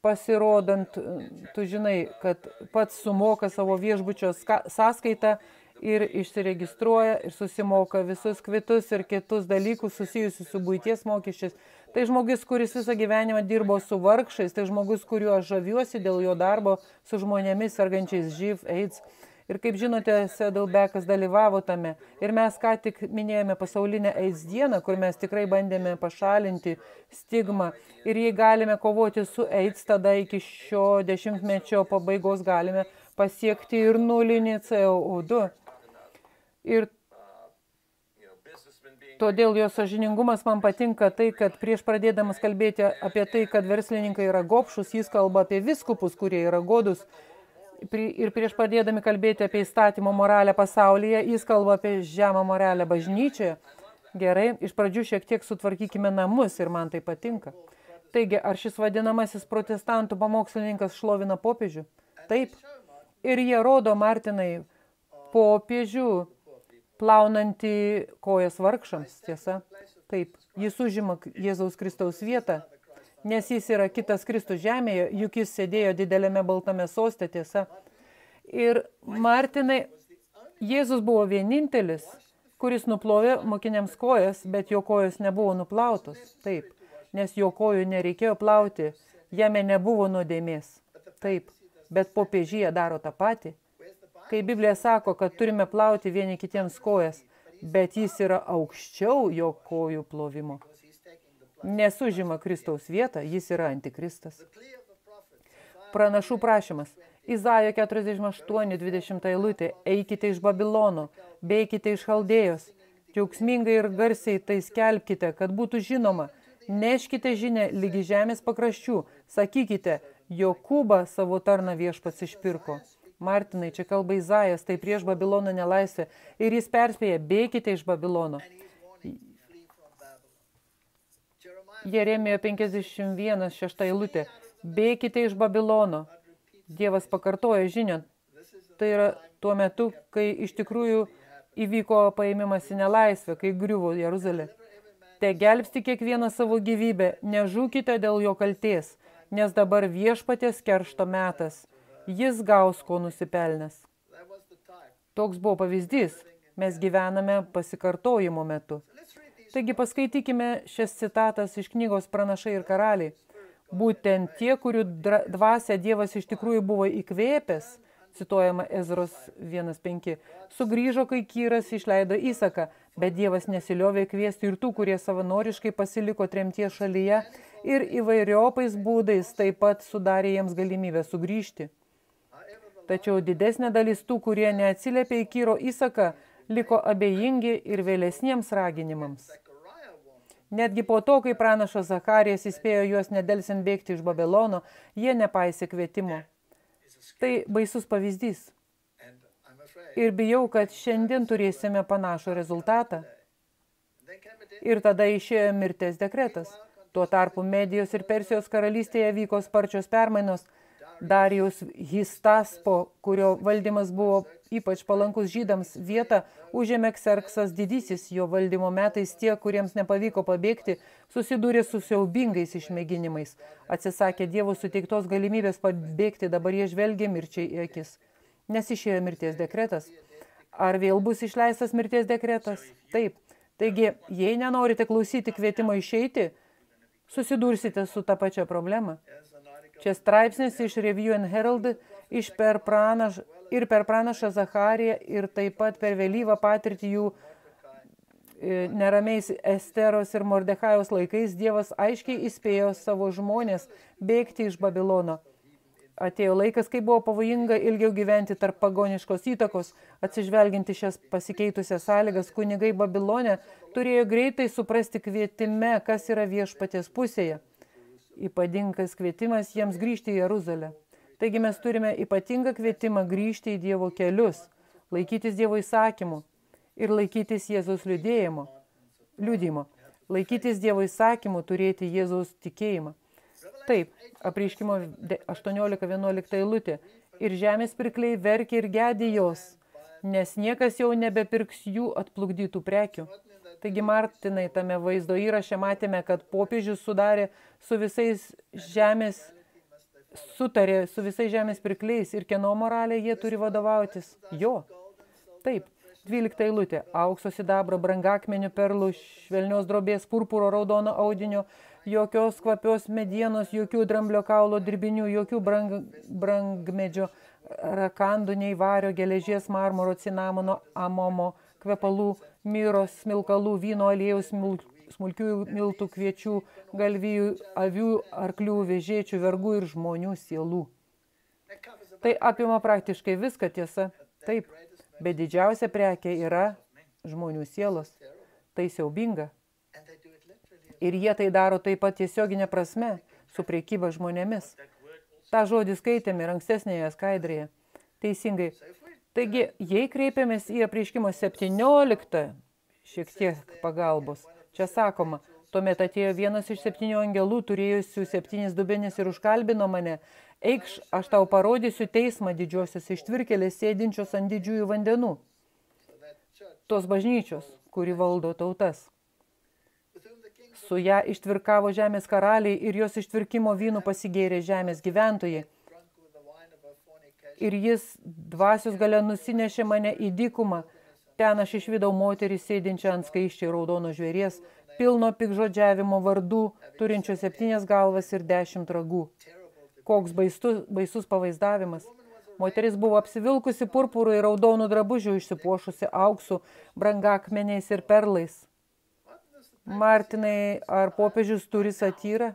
pasirodant, tu žinai, kad pats sumoka savo viešbučio sąskaitą ir išsiregistruoja ir susimoka visus kvitus ir kitus dalykus susijusius su buities mokesčiais. Tai žmogus, kuris visą gyvenimą dirbo su vargšais, tai žmogus, kuriuo aš žaviuosi dėl jo darbo su žmonėmis sergančiais živ, AIDS. Ir kaip žinote, Sedalbekas dalyvavo tame. Ir mes ką tik minėjome pasaulinę AIDS dieną, kur mes tikrai bandėme pašalinti stigmą. Ir jei galime kovoti su AIDS, tada iki šio dešimtmečio pabaigos galime pasiekti ir nulinį C O du. Ir todėl jo sąžiningumas man patinka tai, kad prieš pradėdamas kalbėti apie tai, kad verslininkai yra gobšus, jis kalba apie viskupus, kurie yra godus. Ir prieš pradėdami kalbėti apie įstatymo moralę pasaulyje, jis kalba apie žemą moralę bažnyčioje. Gerai, iš pradžių šiek tiek sutvarkykime namus ir man tai patinka. Taigi, ar šis vadinamasis protestantų pamokslininkas šlovina popiežių? Taip. Ir jie rodo, Martinai, popiežių plaunantį kojas vargšams, tiesa? Taip, jis užima Jėzaus Kristaus vietą, nes jis yra kitas Kristus žemėje, juk jis sėdėjo dideliame baltame soste, tiesa? Ir, Martinai, Jėzus buvo vienintelis, kuris nuplovė mokiniams kojas, bet jo kojas nebuvo nuplautos, taip, nes jo kojų nereikėjo plauti, jame nebuvo nuodėmės, taip, bet popiežyje daro tą patį. Kai Biblija sako, kad turime plauti vieni kitiems kojas, bet jis yra aukščiau jo kojų plovimo. Nesužima Kristaus vietą, jis yra antikristas. Pranašų prašymas. Izaijo keturiasdešimt aštuoni dvidešimt eilutė. Eikite iš Babilono, bėkite iš Chaldėjos. Džiaugsmingai ir garsiai tai skelbkite, kad būtų žinoma. Neškite žinią lygi žemės pakraščių. Sakykite, Jokūbą savo tarną viešpats išpirko. Martinai, čia kalba Izajas, tai prieš Babilono nelaisvę. Ir jis perspėja, bėkite iš Babilono. Jeremijo penkiasdešimt vienas šešta eilutė. Bėkite iš Babilono. Dievas pakartoja žinią. Tai yra tuo metu, kai iš tikrųjų įvyko paėmimas į nelaisvę, kai griuvo Jeruzalė. Te gelbsti kiekvieną savo gyvybę, nežūkite dėl jo kaltės, nes dabar viešpaties keršto metas. Jis gaus, ko nusipelnęs. Toks buvo pavyzdys. Mes gyvename pasikartojimo metu. Taigi paskaitykime šias citatas iš knygos Pranašai ir karaliai. Būtent tie, kurių dvasia Dievas iš tikrųjų buvo įkvėpęs, cituojama Ezros vienas penki, sugrįžo, kai Kyras išleido įsaką, bet Dievas nesiliovė kviesti ir tų, kurie savanoriškai pasiliko tremties šalyje ir įvairiopais būdais taip pat sudarė jiems galimybę sugrįžti. Tačiau didesnė dalis tų, kurie neatsiliepė į Kyro įsaką, liko abejingi ir vėlesniems raginimams. Netgi po to, kai pranašas Zacharijas įspėjo juos nedelsiant bėgti iš Babilono, jie nepaisė kvietimo. Tai baisus pavyzdys. Ir bijau, kad šiandien turėsime panašų rezultatą. Ir tada išėjo mirties dekretas. Tuo tarpu Medijos ir Persijos karalystėje vyko sparčios permainos. Darijaus Histaspo, kurio valdymas buvo ypač palankus žydams, vietą užėmė Kserksas didysis. Jo valdymo metais tie, kuriems nepavyko pabėgti, susidūrė su siaubingais išmėginimais. Atsisakė Dievo suteiktos galimybės pabėgti, dabar jie žvelgia mirčiai į akis. Nes išėjo mirties dekretas. Ar vėl bus išleistas mirties dekretas? Taip. Taigi, jei nenorite klausyti kvietimo išeiti, susidursite su ta pačia problema. Čia straipsnis iš Review and Herald, iš per pranaš, ir per pranašą Zachariją, ir taip pat per vėlyvą patirtį jų neramiais Esteros ir Mordechajos laikais Dievas aiškiai įspėjo savo žmonės bėgti iš Babilono. Atėjo laikas, kai buvo pavojinga ilgiau gyventi tarp pagoniškos įtakos, atsižvelginti šias pasikeitusias sąlygas, kunigai Babilone turėjo greitai suprasti kvietime, kas yra viešpaties pusėje. Ypatingas kvietimas jiems grįžti į Jeruzalę. Taigi mes turime ypatingą kvietimą grįžti į Dievo kelius, laikytis Dievo įsakymų ir laikytis Jėzaus liudėjimo, liudimo, laikytis Dievo įsakymų, turėti Jėzaus tikėjimą. Taip, Apreiškimo aštuoniolikta vienuolikta eilutė. Ir žemės pirkliai verkė ir gedi jos, nes niekas jau nebepirks jų atplukdytų prekių. Taigi, Martinai, tame vaizdo įraše matėme, kad popiežius sudarė su visais žemės, sutarė su visais žemės pirkliais ir kieno moralė jie turi vadovautis. Jo. Taip, dvylikta eilutė. Aukso, sidabro, brangakmenių, perlų, švelnios drobės, purpuro, raudono audinio, jokios kvapios medienos, jokių dramblio kaulo dirbinių, jokių brang, brangmedžio, rakandų, nei vario, geležies, marmoro, cinamono, amomo, kvepalų, miros, smilkalų, vyno, aliejus, smulkių miltų, kviečių, galvijų, avių, arklių, vežėčių, vergų ir žmonių sielų. Tai apima praktiškai viską, tiesa. Taip, bet didžiausia prekė yra žmonių sielos. Tai siaubinga. Ir jie tai daro taip pat tiesioginė prasme, su prekyba žmonėmis. Ta žodį skaitėme ir ankstesnėje skaidrėje. Teisingai. Taigi, jei kreipiamės į Apreiškimo septynioliktą, šiek tiek pagalbos, čia sakoma, tuomet atėjo vienas iš septynių angelų, turėjusių septynis dubenis ir užkalbino mane, eikš, aš tau parodysiu teismą didžiosios ištvirkelės sėdinčios ant didžiųjų vandenų, tos bažnyčios, kuri valdo tautas. Su ją ištvirkavo žemės karaliai ir jos ištvirkimo vynų pasigėrė žemės gyventojai. Ir jis dvasios gale nusinešė mane į dykumą. Ten aš išvydau moterį sėdinčią ant skaiščiai raudono žvėries, pilno pikžodžiavimo vardų, turinčio septynias galvas ir dešimt ragų. Koks baistus, baisus pavaizdavimas. Moteris buvo apsivilkusi purpurų ir raudonų drabužių, išsipuošusi auksų, brangakmeniais ir perlais. Martinai, ar popiežius turi satyrą?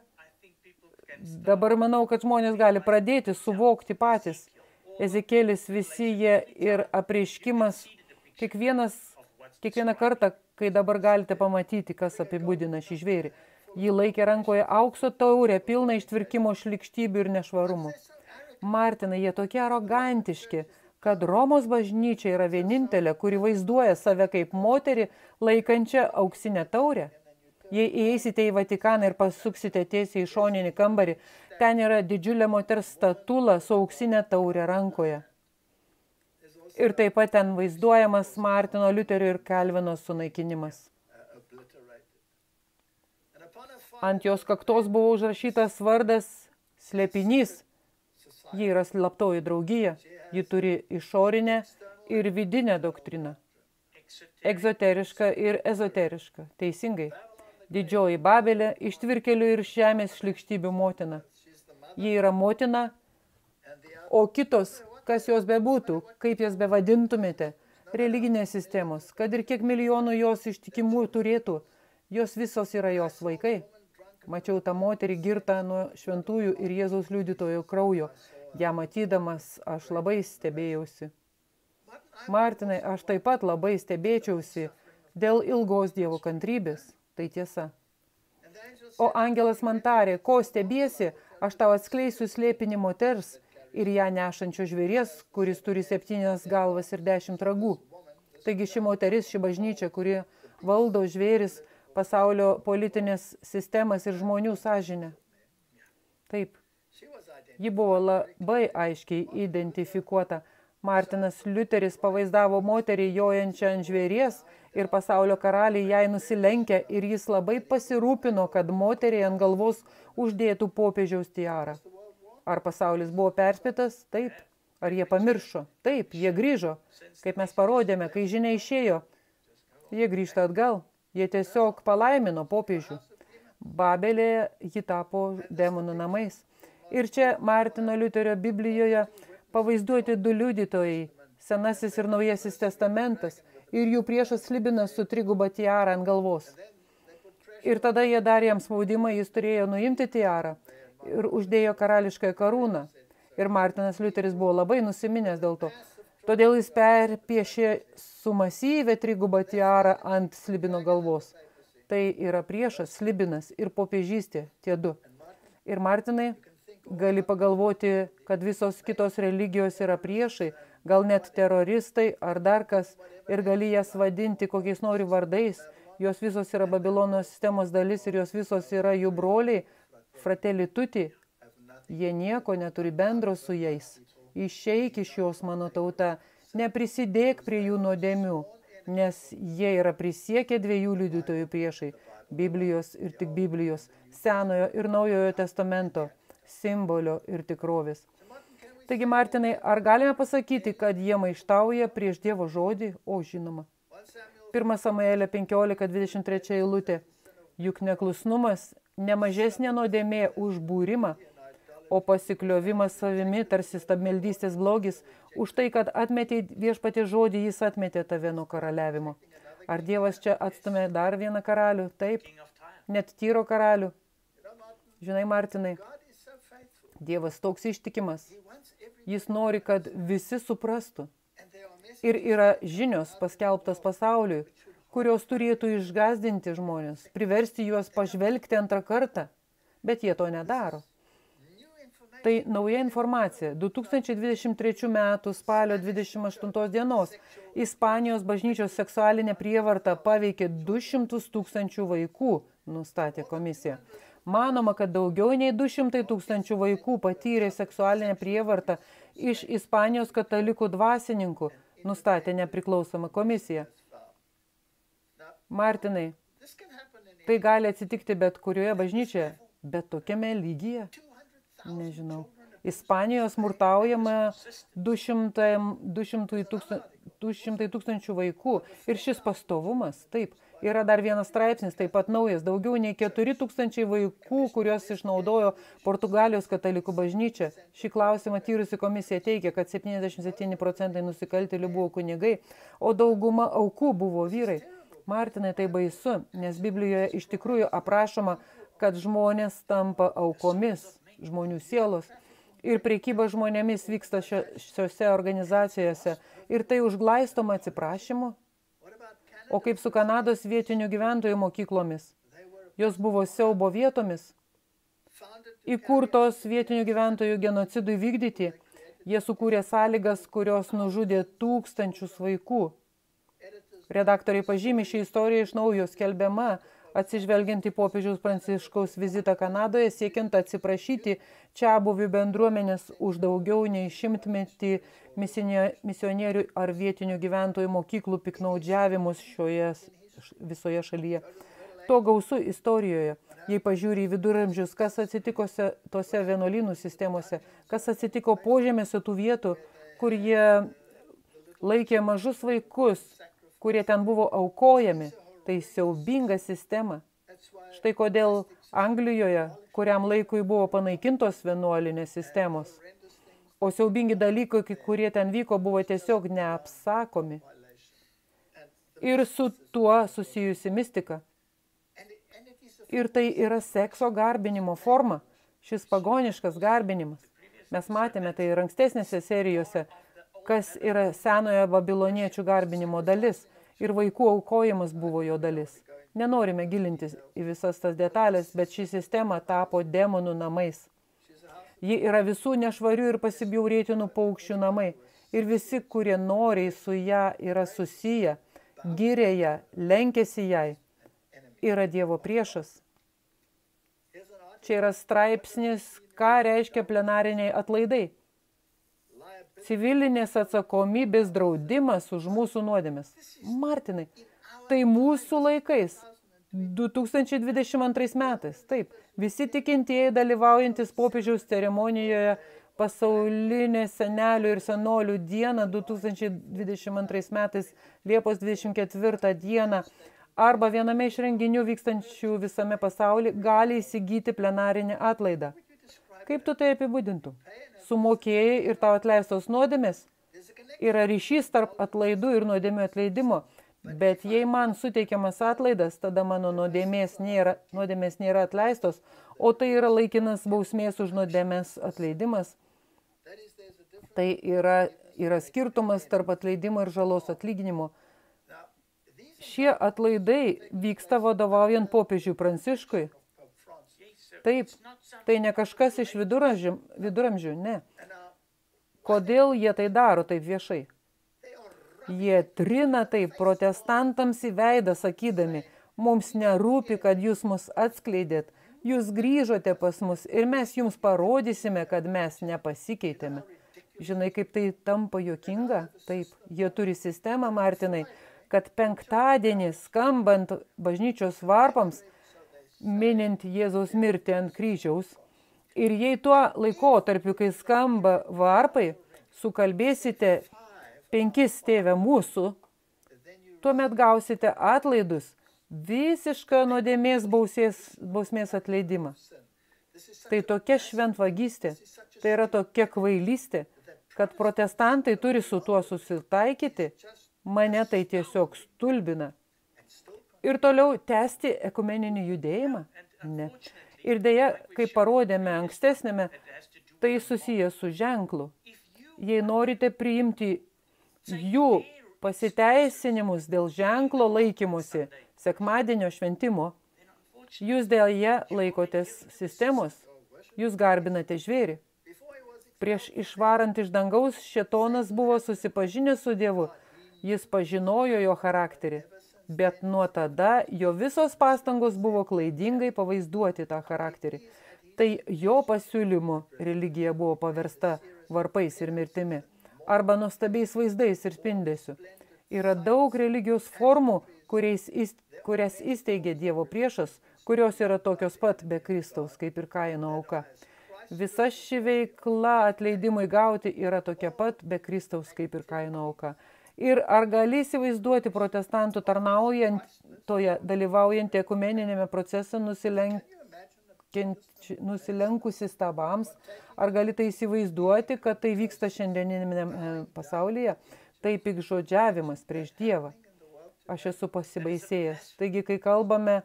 Dabar manau, kad žmonės gali pradėti suvokti patys. Ezekielis, visi jie ir Apreiškimas, kiekvienas, kiekvieną kartą, kai dabar galite pamatyti, kas apibūdina šį žvėrį. Jį laikė rankoje aukso taurę, pilną ištvirkimo šlykštybių ir nešvarumų. Martinai, jie tokie arogantiški, kad Romos bažnyčia yra vienintelė, kuri vaizduoja save kaip moterį, laikančią auksinę taurę. Jei įeisite į Vatikaną ir pasuksite tiesiai į šoninį kambarį, ten yra didžiulė moters statula su auksinė taurė rankoje. Ir taip pat ten vaizduojamas Martino Liuterio ir Kalvino sunaikinimas. Ant jos kaktos buvo užrašytas vardas Slėpinys. Ji yra slaptoji draugija. Ji turi išorinę ir vidinė doktrina. Egzoteriška ir ezoteriška. Teisingai. Didžioji Babelė, ištvirkelių ir žemės šlykštybių motina. Ji yra motina, o kitos, kas jos bebūtų, kaip jas bevadintumėte, religinės sistemos, kad ir kiek milijonų jos ištikimų turėtų, jos visos yra jos vaikai. Mačiau tą moterį girtą nuo šventųjų ir Jėzaus liudytojų kraujo. Ja matydamas, aš labai stebėjausi. Martinai, aš taip pat labai stebėčiausi dėl ilgos Dievo kantrybės. Tai tiesa. O angelas man tarė, ko stebėsi, aš tau atskleisiu slėpinį moters ir ją nešančio žvėries, kuris turi septynias galvas ir dešimt ragų. Taigi ši moteris, ši bažnyčia, kuri valdo žvėris, pasaulio politinės sistemas ir žmonių sąžinę. Taip. Ji buvo labai aiškiai identifikuota. Martinas Liuteris pavaizdavo moterį jojančią ant žvėries ir pasaulio karaliai jai nusilenkia ir jis labai pasirūpino, kad moteriai ant galvos uždėtų popiežiaus tiarą. Ar pasaulis buvo perspėtas? Taip. Ar jie pamiršo? Taip, jie grįžo. Kaip mes parodėme, kai žinia išėjo, jie grįžta atgal. Jie tiesiog palaimino popiežių. Babelėje ji tapo demonų namais. Ir čia Martino Liuterio Biblijoje pavaizduoti du liudytojai, Senasis ir Naujasis testamentas, ir jų priešas slibinas su triguba tiara ant galvos. Ir tada jie darė jam spaudimą, jis turėjo nuimti tiarą ir uždėjo karališkąją karūną. Ir Martinas Liuteris buvo labai nusiminęs dėl to. Todėl jis perpiešė su masyvę trigubą tiarą ant slibino galvos. Tai yra priešas, slibinas ir popiežystė, tie du. Ir Martinai, gali pagalvoti, kad visos kitos religijos yra priešai, gal net teroristai ar dar kas, ir gali jas vadinti kokiais nori vardais. Jos visos yra Babilono sistemos dalis ir jos visos yra jų broliai, frateli tuti. Jie nieko neturi bendro su jais. Išeik iš jos, mano tauta, neprisidėk prie jų nuodėmių, nes jie yra prisiekę dviejų liudytojų priešai, Biblijos ir tik Biblijos, Senojo ir Naujojo testamento, simbolio ir tikrovės. Taigi, Martinai, ar galime pasakyti, kad jie maištauja prieš Dievo žodį? O, žinoma. pirmas Samuelio penkiolika dvidešimt trečia eilutė. Juk neklusnumas nemažesnė nuodėmė už būrimą, o pasikliovimas savimi tarsi stabmeldystės blogis, už tai, kad atmetei viešpatį žodį, jis atmetė tave nuo karaliavimo. Ar Dievas čia atstumė dar vieną karalių? Taip, net Tyro karalių. Žinai, Martinai, Dievas toks ištikimas. Jis nori, kad visi suprastų. Ir yra žinios paskelbtos pasauliui, kurios turėtų išgąsdinti žmonės, priversti juos pažvelgti antrą kartą, bet jie to nedaro. Tai nauja informacija. du tūkstančiai dvidešimt trečių metų spalio dvidešimt aštuntos dienos Ispanijos bažnyčios seksualinė prievarta paveikė du šimtus tūkstančių vaikų, nustatė komisija. Manoma, kad daugiau nei du šimtai tūkstančių vaikų patyrė seksualinę prievartą iš Ispanijos katalikų dvasininkų, nustatė nepriklausoma komisija. Martinai, tai gali atsitikti bet kurioje bažnyčioje, bet tokiame lygyje. Nežinau. Ispanijoje smurtaujama du šimtai tūkstančių vaikų. Ir šis pastovumas, taip, yra dar vienas straipsnis, taip pat naujas. Daugiau nei keturi tūkstančiai vaikų, kurios išnaudojo Portugalijos katalikų bažnyčia. Šį klausimą tyrusi komisija teigia, kad septyniasdešimt septyni procentai nusikaltėlių buvo kunigai, o dauguma aukų buvo vyrai. Martinai, tai baisu, nes Biblijoje iš tikrųjų aprašoma, kad žmonės tampa aukomis. Žmonių sielos ir prekyba žmonėmis vyksta šio, šiose organizacijose ir tai užglaistoma atsiprašymu. O kaip su Kanados vietinių gyventojų mokyklomis? Jos buvo siaubo vietomis, įkurtos vietinių gyventojų genocidui vykdyti. Jie sukūrė sąlygas, kurios nužudė tūkstančius vaikų. Redaktoriai pažymi, šį istoriją iš naujo skelbiama, atsižvelgiant į popiežiaus Pranciškaus vizitą Kanadoje, siekiant atsiprašyti čia buvių bendruomenės už daugiau nei šimtmetį misionierių ar vietinių gyventojų mokyklų piknaudžiavimus šioje visoje šalyje. To gausu istorijoje. Jei pažiūri į viduramžius, kas atsitiko tose vienuolynų sistemose, kas atsitiko požemėse tų vietų, kur jie laikė mažus vaikus, kurie ten buvo aukojami. Tai siaubinga sistema. Štai kodėl Anglijoje kuriam laikui buvo panaikintos vienuolinės sistemos. O siaubingi dalykai, kurie ten vyko, buvo tiesiog neapsakomi. Ir su tuo susijusi mistika. Ir tai yra sekso garbinimo forma. Šis pagoniškas garbinimas. Mes matėme tai ir ankstesnėse serijose, kas yra senojo babiloniečių garbinimo dalis. Ir vaikų aukojimas buvo jo dalis. Nenorime gilintis į visas tas detalės, bet ši sistema tapo demonų namais. Ji yra visų nešvarių ir pasibjaurėtinų paukščių namai. Ir visi, kurie noriai su ją yra susiję, giria ją, lenkiasi jai, yra Dievo priešas. Čia yra straipsnis, ką reiškia plenariniai atlaidai. Civilinės atsakomybės draudimas už mūsų nuodėmes. Martinai, tai mūsų laikais, du tūkstančiai dvidešimt antrais metais. Taip, visi tikintieji dalyvaujantis popiežiaus ceremonijoje pasaulinė senelių ir senolių dieną du tūkstančiai dvidešimt antrais metais, Liepos dvidešimt ketvirtą dieną, arba viename iš renginių vykstančių visame pasaulyje gali įsigyti plenarinį atlaidą. Kaip tu tai apibūdintum? Sumokėjai ir tau atleistos nuodėmės? Yra ryšys tarp atlaidų ir nuodėmių atleidimo, bet jei man suteikiamas atlaidas, tada mano nuodėmės nėra, nuodėmės nėra atleistos, o tai yra laikinas bausmės už nuodėmės atleidimas. Tai yra, yra skirtumas tarp atleidimo ir žalos atlyginimo. Šie atlaidai vyksta vadovaujant popiežiui Pranciškui. Taip, tai ne kažkas iš viduramžių, viduramžių, ne. Kodėl jie tai daro taip viešai? Jie trina taip protestantams į veidą, sakydami, mums nerūpi, kad jūs mus atskleidėt, jūs grįžote pas mus ir mes jums parodysime, kad mes nepasikeitėme. Žinai, kaip tai tampa juokinga? Taip, jie turi sistemą, Martinai, kad penktadienį skambant bažnyčios varpams, minint Jėzaus mirtį ant kryžiaus, ir jei tuo laikotarpiu, kai skamba varpai, sukalbėsite penkis Tėve mūsų, tuomet gausite atlaidus visišką nuodėmės bausmės atleidimą. Tai tokia šventvagystė, tai yra tokia kvailystė, kad protestantai turi su tuo susitaikyti. Mane tai tiesiog stulbina. Ir toliau tęsti ekumeninį judėjimą? Ne. Ir dėja, kaip parodėme ankstesnėme, tai susiję su ženklu. Jei norite priimti jų pasiteisinimus dėl ženklo laikymusi sekmadienio šventimo, jūs dėl jie laikotės sistemos, jūs garbinate žvėrį. Prieš išvarant iš dangaus, Šetonas buvo susipažinęs su Dievu. Jis pažinojo jo charakterį, bet nuo tada jo visos pastangos buvo klaidingai pavaizduoti tą charakterį. Tai jo pasiūlymu religija buvo paversta varpais ir mirtimi, arba nuostabiais vaizdais ir spindesiu. Yra daug religijos formų, kuriais įst, kurias įsteigė Dievo priešas, kurios yra tokios pat be Kristaus, kaip ir Kaino auka. Visa ši veikla atleidimui gauti yra tokia pat be Kristaus, kaip ir Kaino auka. Ir ar gali įsivaizduoti protestantų tarnaujantoje, dalyvaujant ekumeninėme procese, nusilenkusi stabams, ar gali tai įsivaizduoti, kad tai vyksta šiandieninėme pasaulyje? Tai pikžodžiavimas prieš Dievą. Aš esu pasibaisėjęs. Taigi, kai kalbame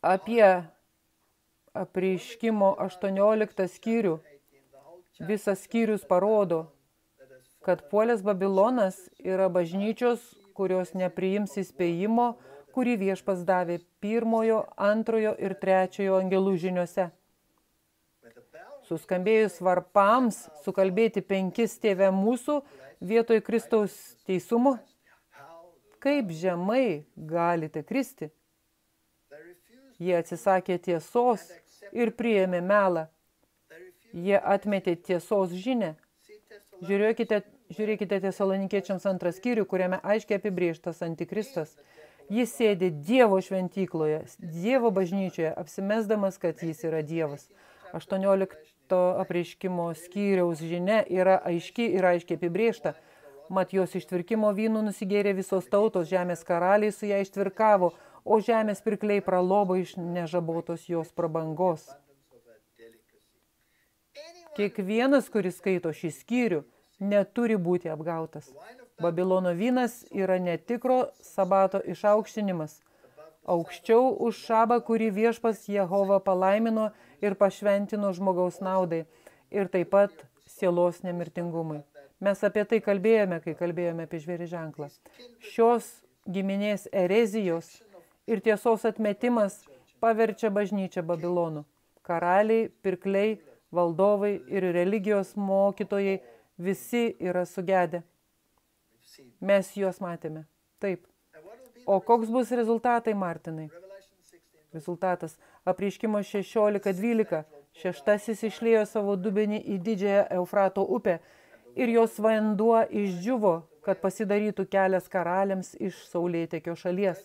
apie apreiškimo aštuonioliktą skyrių, visas skyrius parodo, kad puolęs Babilonas yra bažnyčios, kurios nepriims įspėjimo, kurį viešpats davė pirmojo, antrojo ir trečiojo angelų žiniuose. Suskambėjus varpams, sukalbėti penkis Tėve mūsų vietoj Kristaus teisumo, kaip žemai galite kristi? Jie atsisakė tiesos ir priėmė melą. Jie atmetė tiesos žinią. Žiūrėkite, žiūrėkite Tesalonikiečiams antras skyrių, kuriame aiškiai apibrėžtas antikristas. Jis sėdi Dievo šventykloje, Dievo bažnyčioje, apsimesdamas, kad jis yra Dievas. aštuonioliktas šito apreiškimo skyriaus žinia yra aiški ir aiškiai apibrėžta. Mat jos ištvirkimo vynų nusigėrė visos tautos, žemės karaliai su ją ištvirkavo, o žemės pirkliai pralobo iš nežabotos jos prabangos. Kiekvienas, kuris skaito šį skyrių, neturi būti apgautas. Babilono vynas yra netikro sabato išaukštinimas, aukščiau už šabą, kurį viešpas Jehova palaimino ir pašventino žmogaus naudai ir taip pat sielos nemirtingumui. Mes apie tai kalbėjome, kai kalbėjome apie žvėrį ženklą. Šios giminės erezijos ir tiesos atmetimas paverčia bažnyčią Babilonu. Karaliai, pirkliai, valdovai ir religijos mokytojai visi yra sugedę. Mes juos matėme. Taip. O koks bus rezultatai, Martinai? Rezultatas. Apreiškimo šešiolika dvylika. Šeštasis išliejo savo dubenį į didžiąją Eufrato upę ir jos vanduo išdžiuvo, kad pasidarytų kelias karaliams iš Saulėtekio šalies.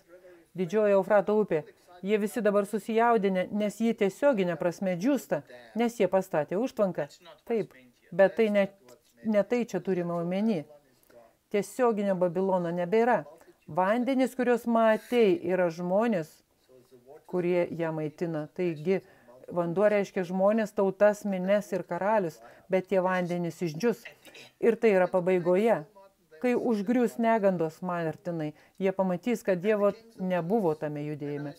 Didžioji Eufrato upė. Jie visi dabar susijaudinę, nes jie tiesioginė prasme džiūsta, nes jie pastatė užtvanką. Taip, bet tai ne, ne tai čia turime omeny. Tiesioginio Babilono nebėra. Vandenys, kuriuos matei, yra žmonės, kurie ją maitina. Taigi, vanduo reiškia žmonės, tautas, mines ir karalius, bet tie vandenys išdžius. Ir tai yra pabaigoje. Kai užgrius negandos, Martinai, jie pamatys, kad Dievo nebuvo tame judėjime.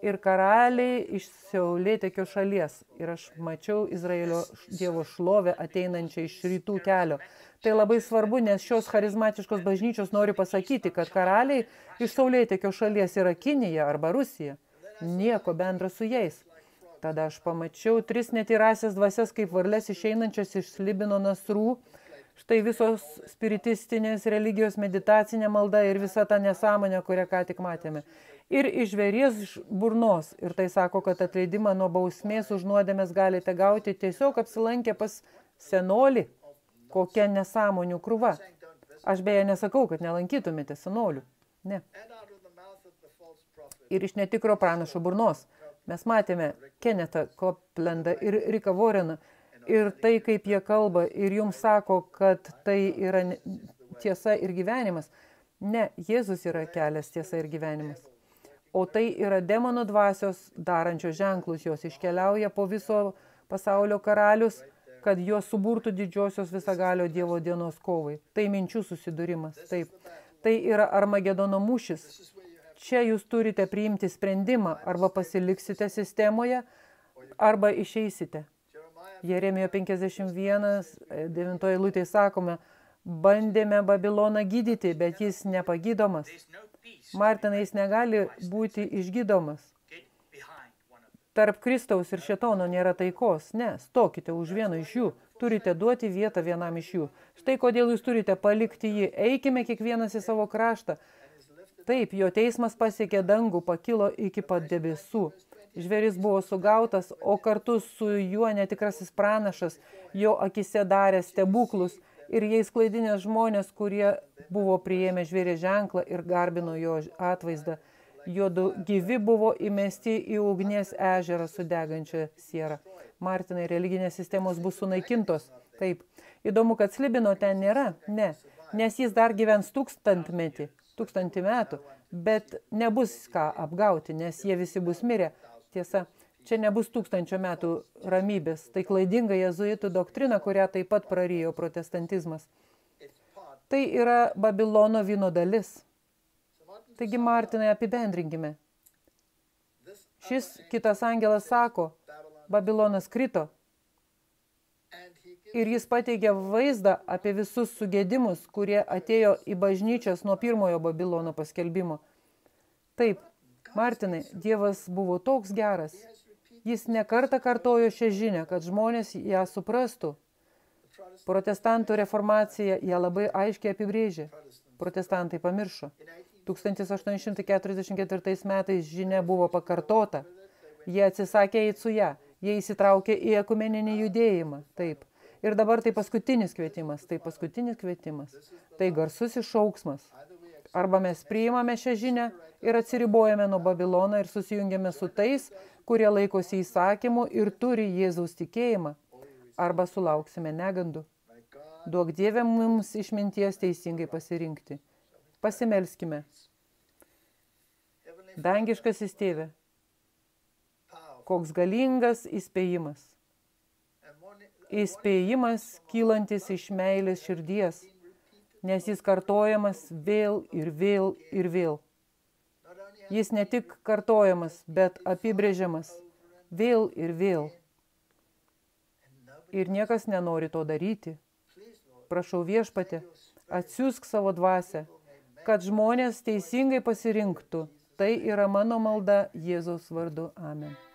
Ir karaliai iš Saulėtekio šalies. Ir aš mačiau Izraelio Dievo šlovę ateinančią iš rytų kelio. Tai labai svarbu, nes šios charizmatiškos bažnyčios nori pasakyti, kad karaliai iš Saulėtekio šalies yra Kinija arba Rusija. Nieko bendra su jais. Tada aš pamačiau tris netyrąsias dvasias kaip varles išeinančias iš Libino nasrų. Štai visos spiritistinės religijos meditacinė malda ir visa ta nesąmonė, kurią ką tik matėme. Ir iš žvėries burnos. Ir tai sako, kad atleidimą nuo bausmės už nuodėmes galite gauti tiesiog apsilankę pas senolį. Kokia nesąmonių krūva. Aš beje nesakau, kad nelankytumėte senolių. Ne. Ir iš netikro pranašo burnos. Mes matėme Kenetą Koplendą ir Riką Voreną. Ir tai, kaip jie kalba, ir jums sako, kad tai yra tiesa ir gyvenimas. Ne, Jėzus yra kelias, tiesa ir gyvenimas. O tai yra demonų dvasios darančios ženklus. Jos iškeliauja po viso pasaulio karalius, kad juos suburtų didžiosios visagalio Dievo dienos kovai. Tai minčių susidūrimas. Taip. Tai yra Armagedono mūšis. Čia jūs turite priimti sprendimą. Arba pasiliksite sistemoje, arba išeisite. Jeremijo penkiasdešimt vienas, devintoji eilutė sakome, bandėme Babiloną gydyti, bet jis nepagydomas. Martinai, jis negali būti išgydomas. Tarp Kristaus ir Šetono nėra taikos. Ne, stokite už vieną iš jų. Turite duoti vietą vienam iš jų. Štai kodėl jūs turite palikti jį. Eikime kiekvienas į savo kraštą. Taip, jo teismas pasiekė dangų, pakilo iki pat debesų. Žvėris buvo sugautas, o kartu su juo netikrasis pranašas, jo akise darė stebuklus ir jais klaidinės žmonės, kurie buvo priėmę žvėrį ženklą ir garbino jo atvaizdą. Jo gyvi buvo įmesti į ugnies ežerą su degančia siera. Martinai, religinės sistemos bus sunaikintos. Taip. Įdomu, kad Slibino ten nėra. Ne. Nes jis dar gyvens tūkstantmetį, tūkstantį metų, bet nebus ką apgauti, nes jie visi bus mirę. Tiesa, čia nebus tūkstančio metų ramybės. Tai klaidinga jėzuitų doktrina, kurią taip pat prarijo protestantizmas. Tai yra Babilono vyno dalis. Taigi, Martinai, apibendrinkime. Šis kitas angelas sako, Babilonas krito. Ir jis pateikė vaizdą apie visus sugedimus, kurie atėjo į bažnyčias nuo pirmojo Babilono paskelbimo. Taip. Martinai, Dievas buvo toks geras. Jis ne kartą kartojo šią žinią, kad žmonės ją suprastų. Protestantų reformacija ją labai aiškiai apibrėžė. Protestantai pamiršo. tūkstantis aštuoni šimtai keturiasdešimt ketvirtais metais žinia buvo pakartota. Jie atsisakė eiti su ją. Jie įsitraukė į ekumeninį judėjimą. Taip. Ir dabar tai paskutinis kvietimas. Tai paskutinis kvietimas. Tai garsusis šauksmas. Arba mes priimame šią žinią ir atsiribojame nuo Babilono ir susijungiame su tais, kurie laikosi įsakymų ir turi Jėzaus tikėjimą. arba sulauksime negandų. Duok Dieve mums išminties teisingai pasirinkti. Pasimelskime. Dangiškasis Tėve, koks galingas įspėjimas. Įspėjimas kylantis iš meilės širdies, nes jis kartojamas vėl ir vėl ir vėl. Jis ne tik kartojamas, bet apibrėžiamas vėl ir vėl. Ir niekas nenori to daryti. Prašau Viešpate, atsiųsk savo dvasę, kad žmonės teisingai pasirinktų. Tai yra mano malda Jėzaus vardu. Amen.